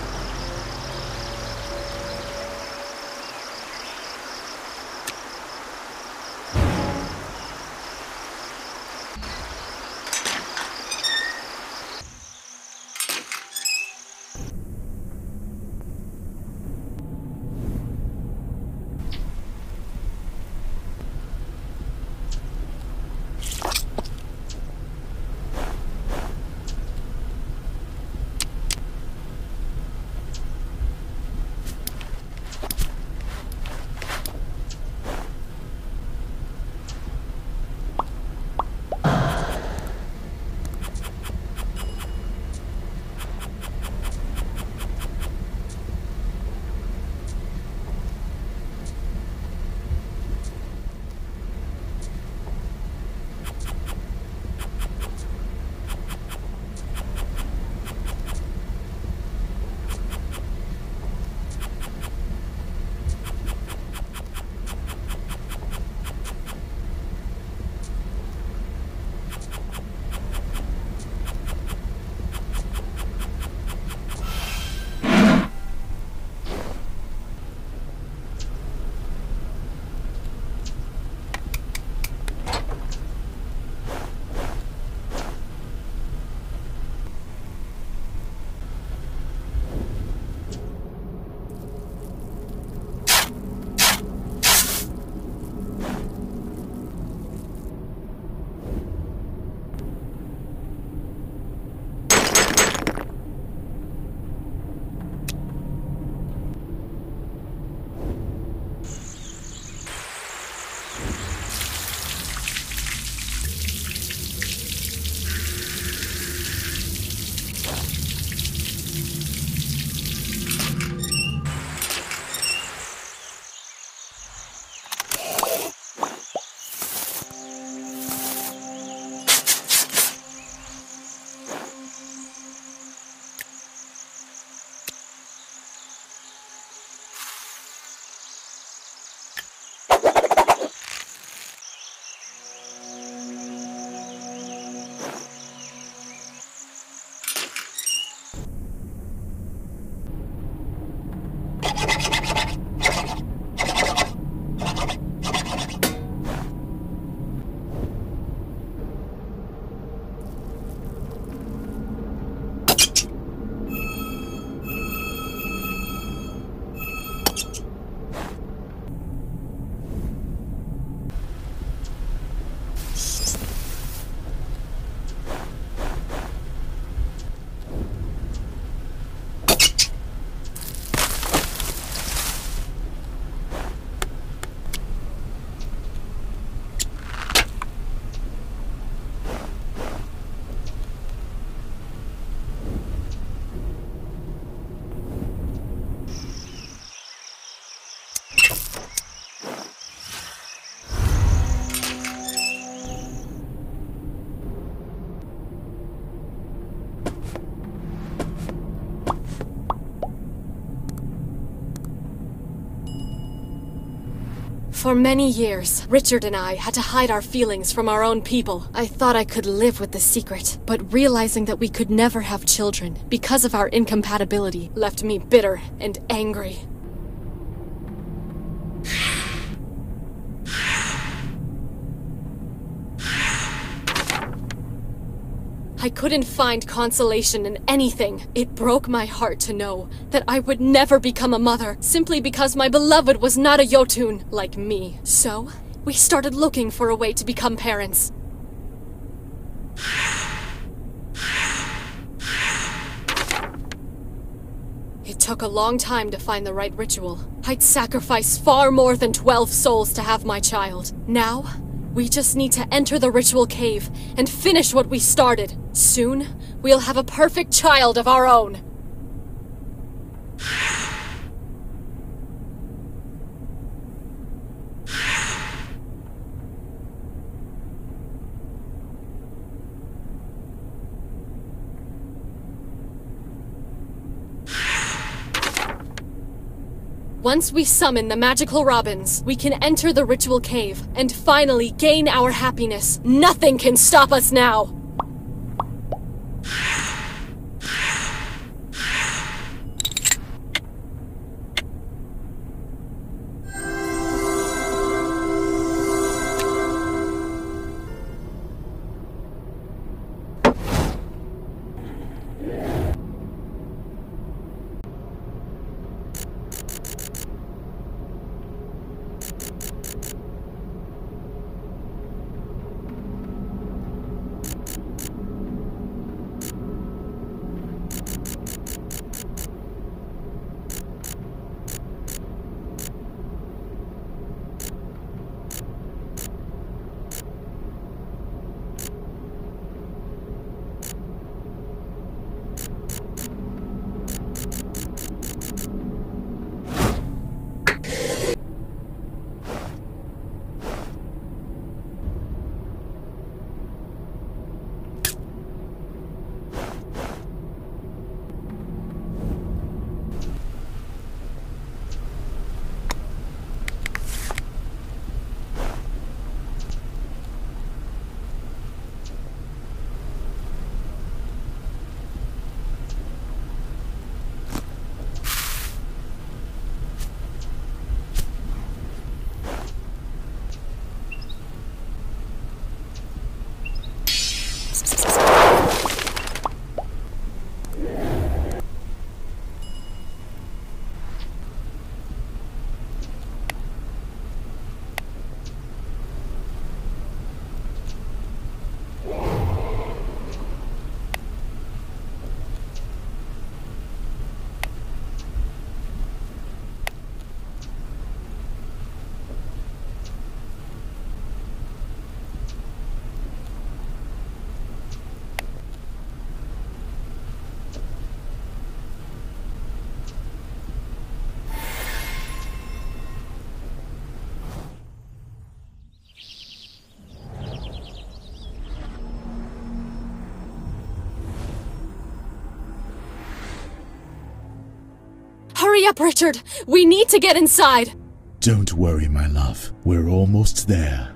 For many years, Richard and I had to hide our feelings from our own people. I thought I could live with the secret, but realizing that we could never have children because of our incompatibility left me bitter and angry. I couldn't find consolation in anything. It broke my heart to know that I would never become a mother simply because my beloved was not a Yotun like me. So, we started looking for a way to become parents. It took a long time to find the right ritual. I'd sacrifice far more than twelve souls to have my child. Now, we just need to enter the ritual cave and finish what we started. Soon, we'll have a perfect child of our own. Once we summon the magical robins, we can enter the ritual cave and finally gain our happiness. Nothing can stop us now! Hurry up, Richard! We need to get inside! Don't worry, my love. We're almost there.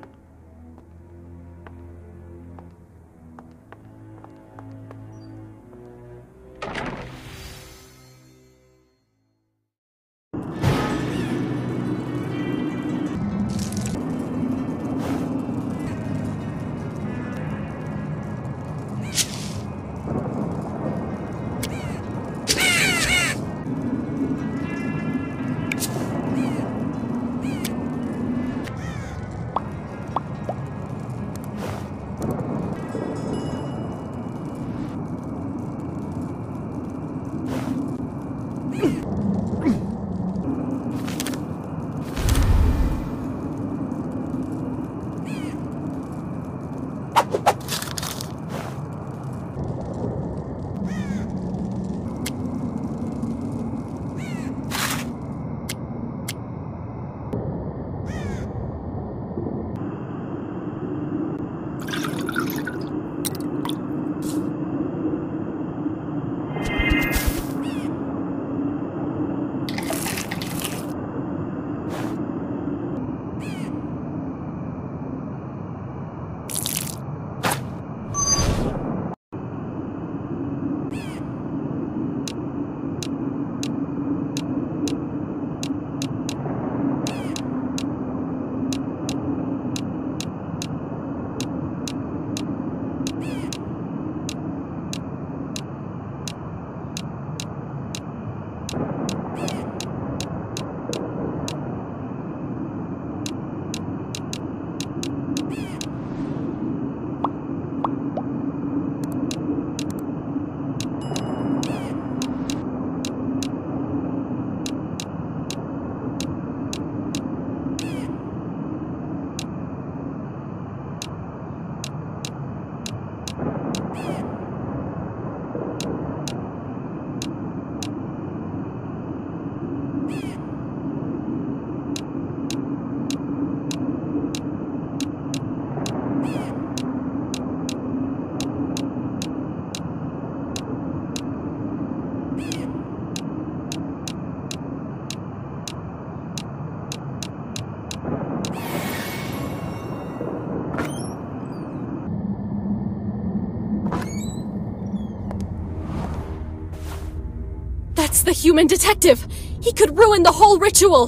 the human detective! He could ruin the whole ritual!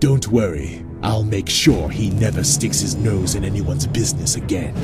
Don't worry. I'll make sure he never sticks his nose in anyone's business again.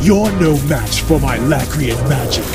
You're no match for my Lacrian magic.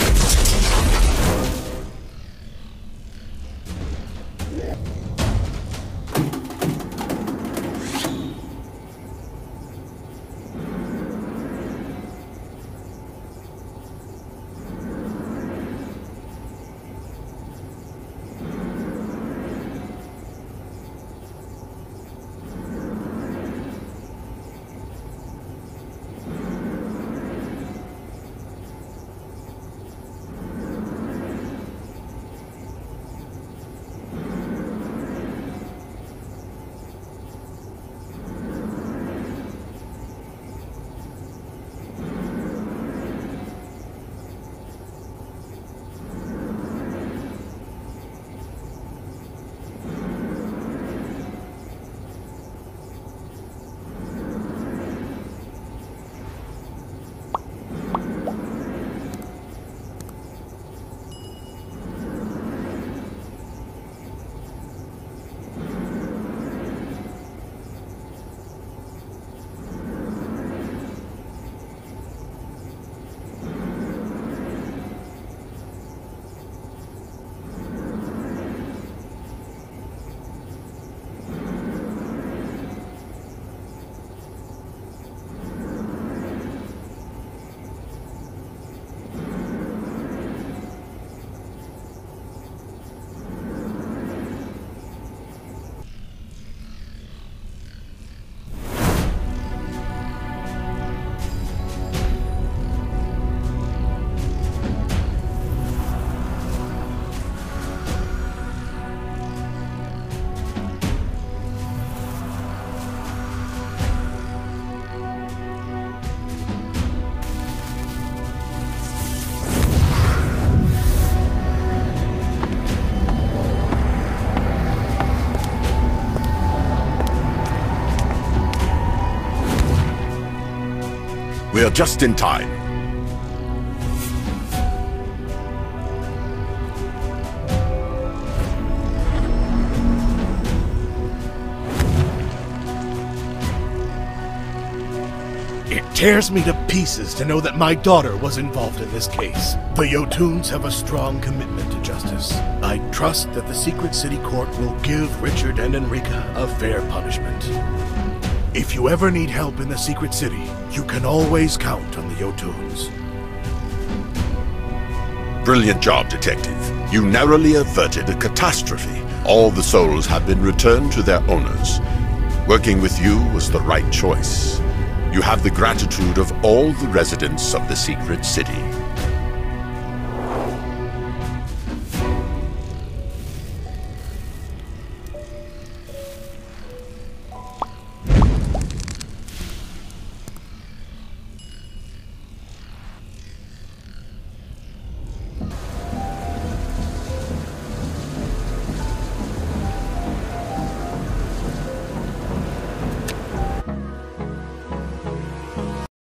We are just in time. It tears me to pieces to know that my daughter was involved in this case. The Yotuns have a strong commitment to justice. I trust that the Secret City Court will give Richard and Enrica a fair punishment. If you ever need help in the Secret City, you can always count on the Yotuns. Brilliant job, Detective. You narrowly averted a catastrophe. All the souls have been returned to their owners. Working with you was the right choice. You have the gratitude of all the residents of the Secret City.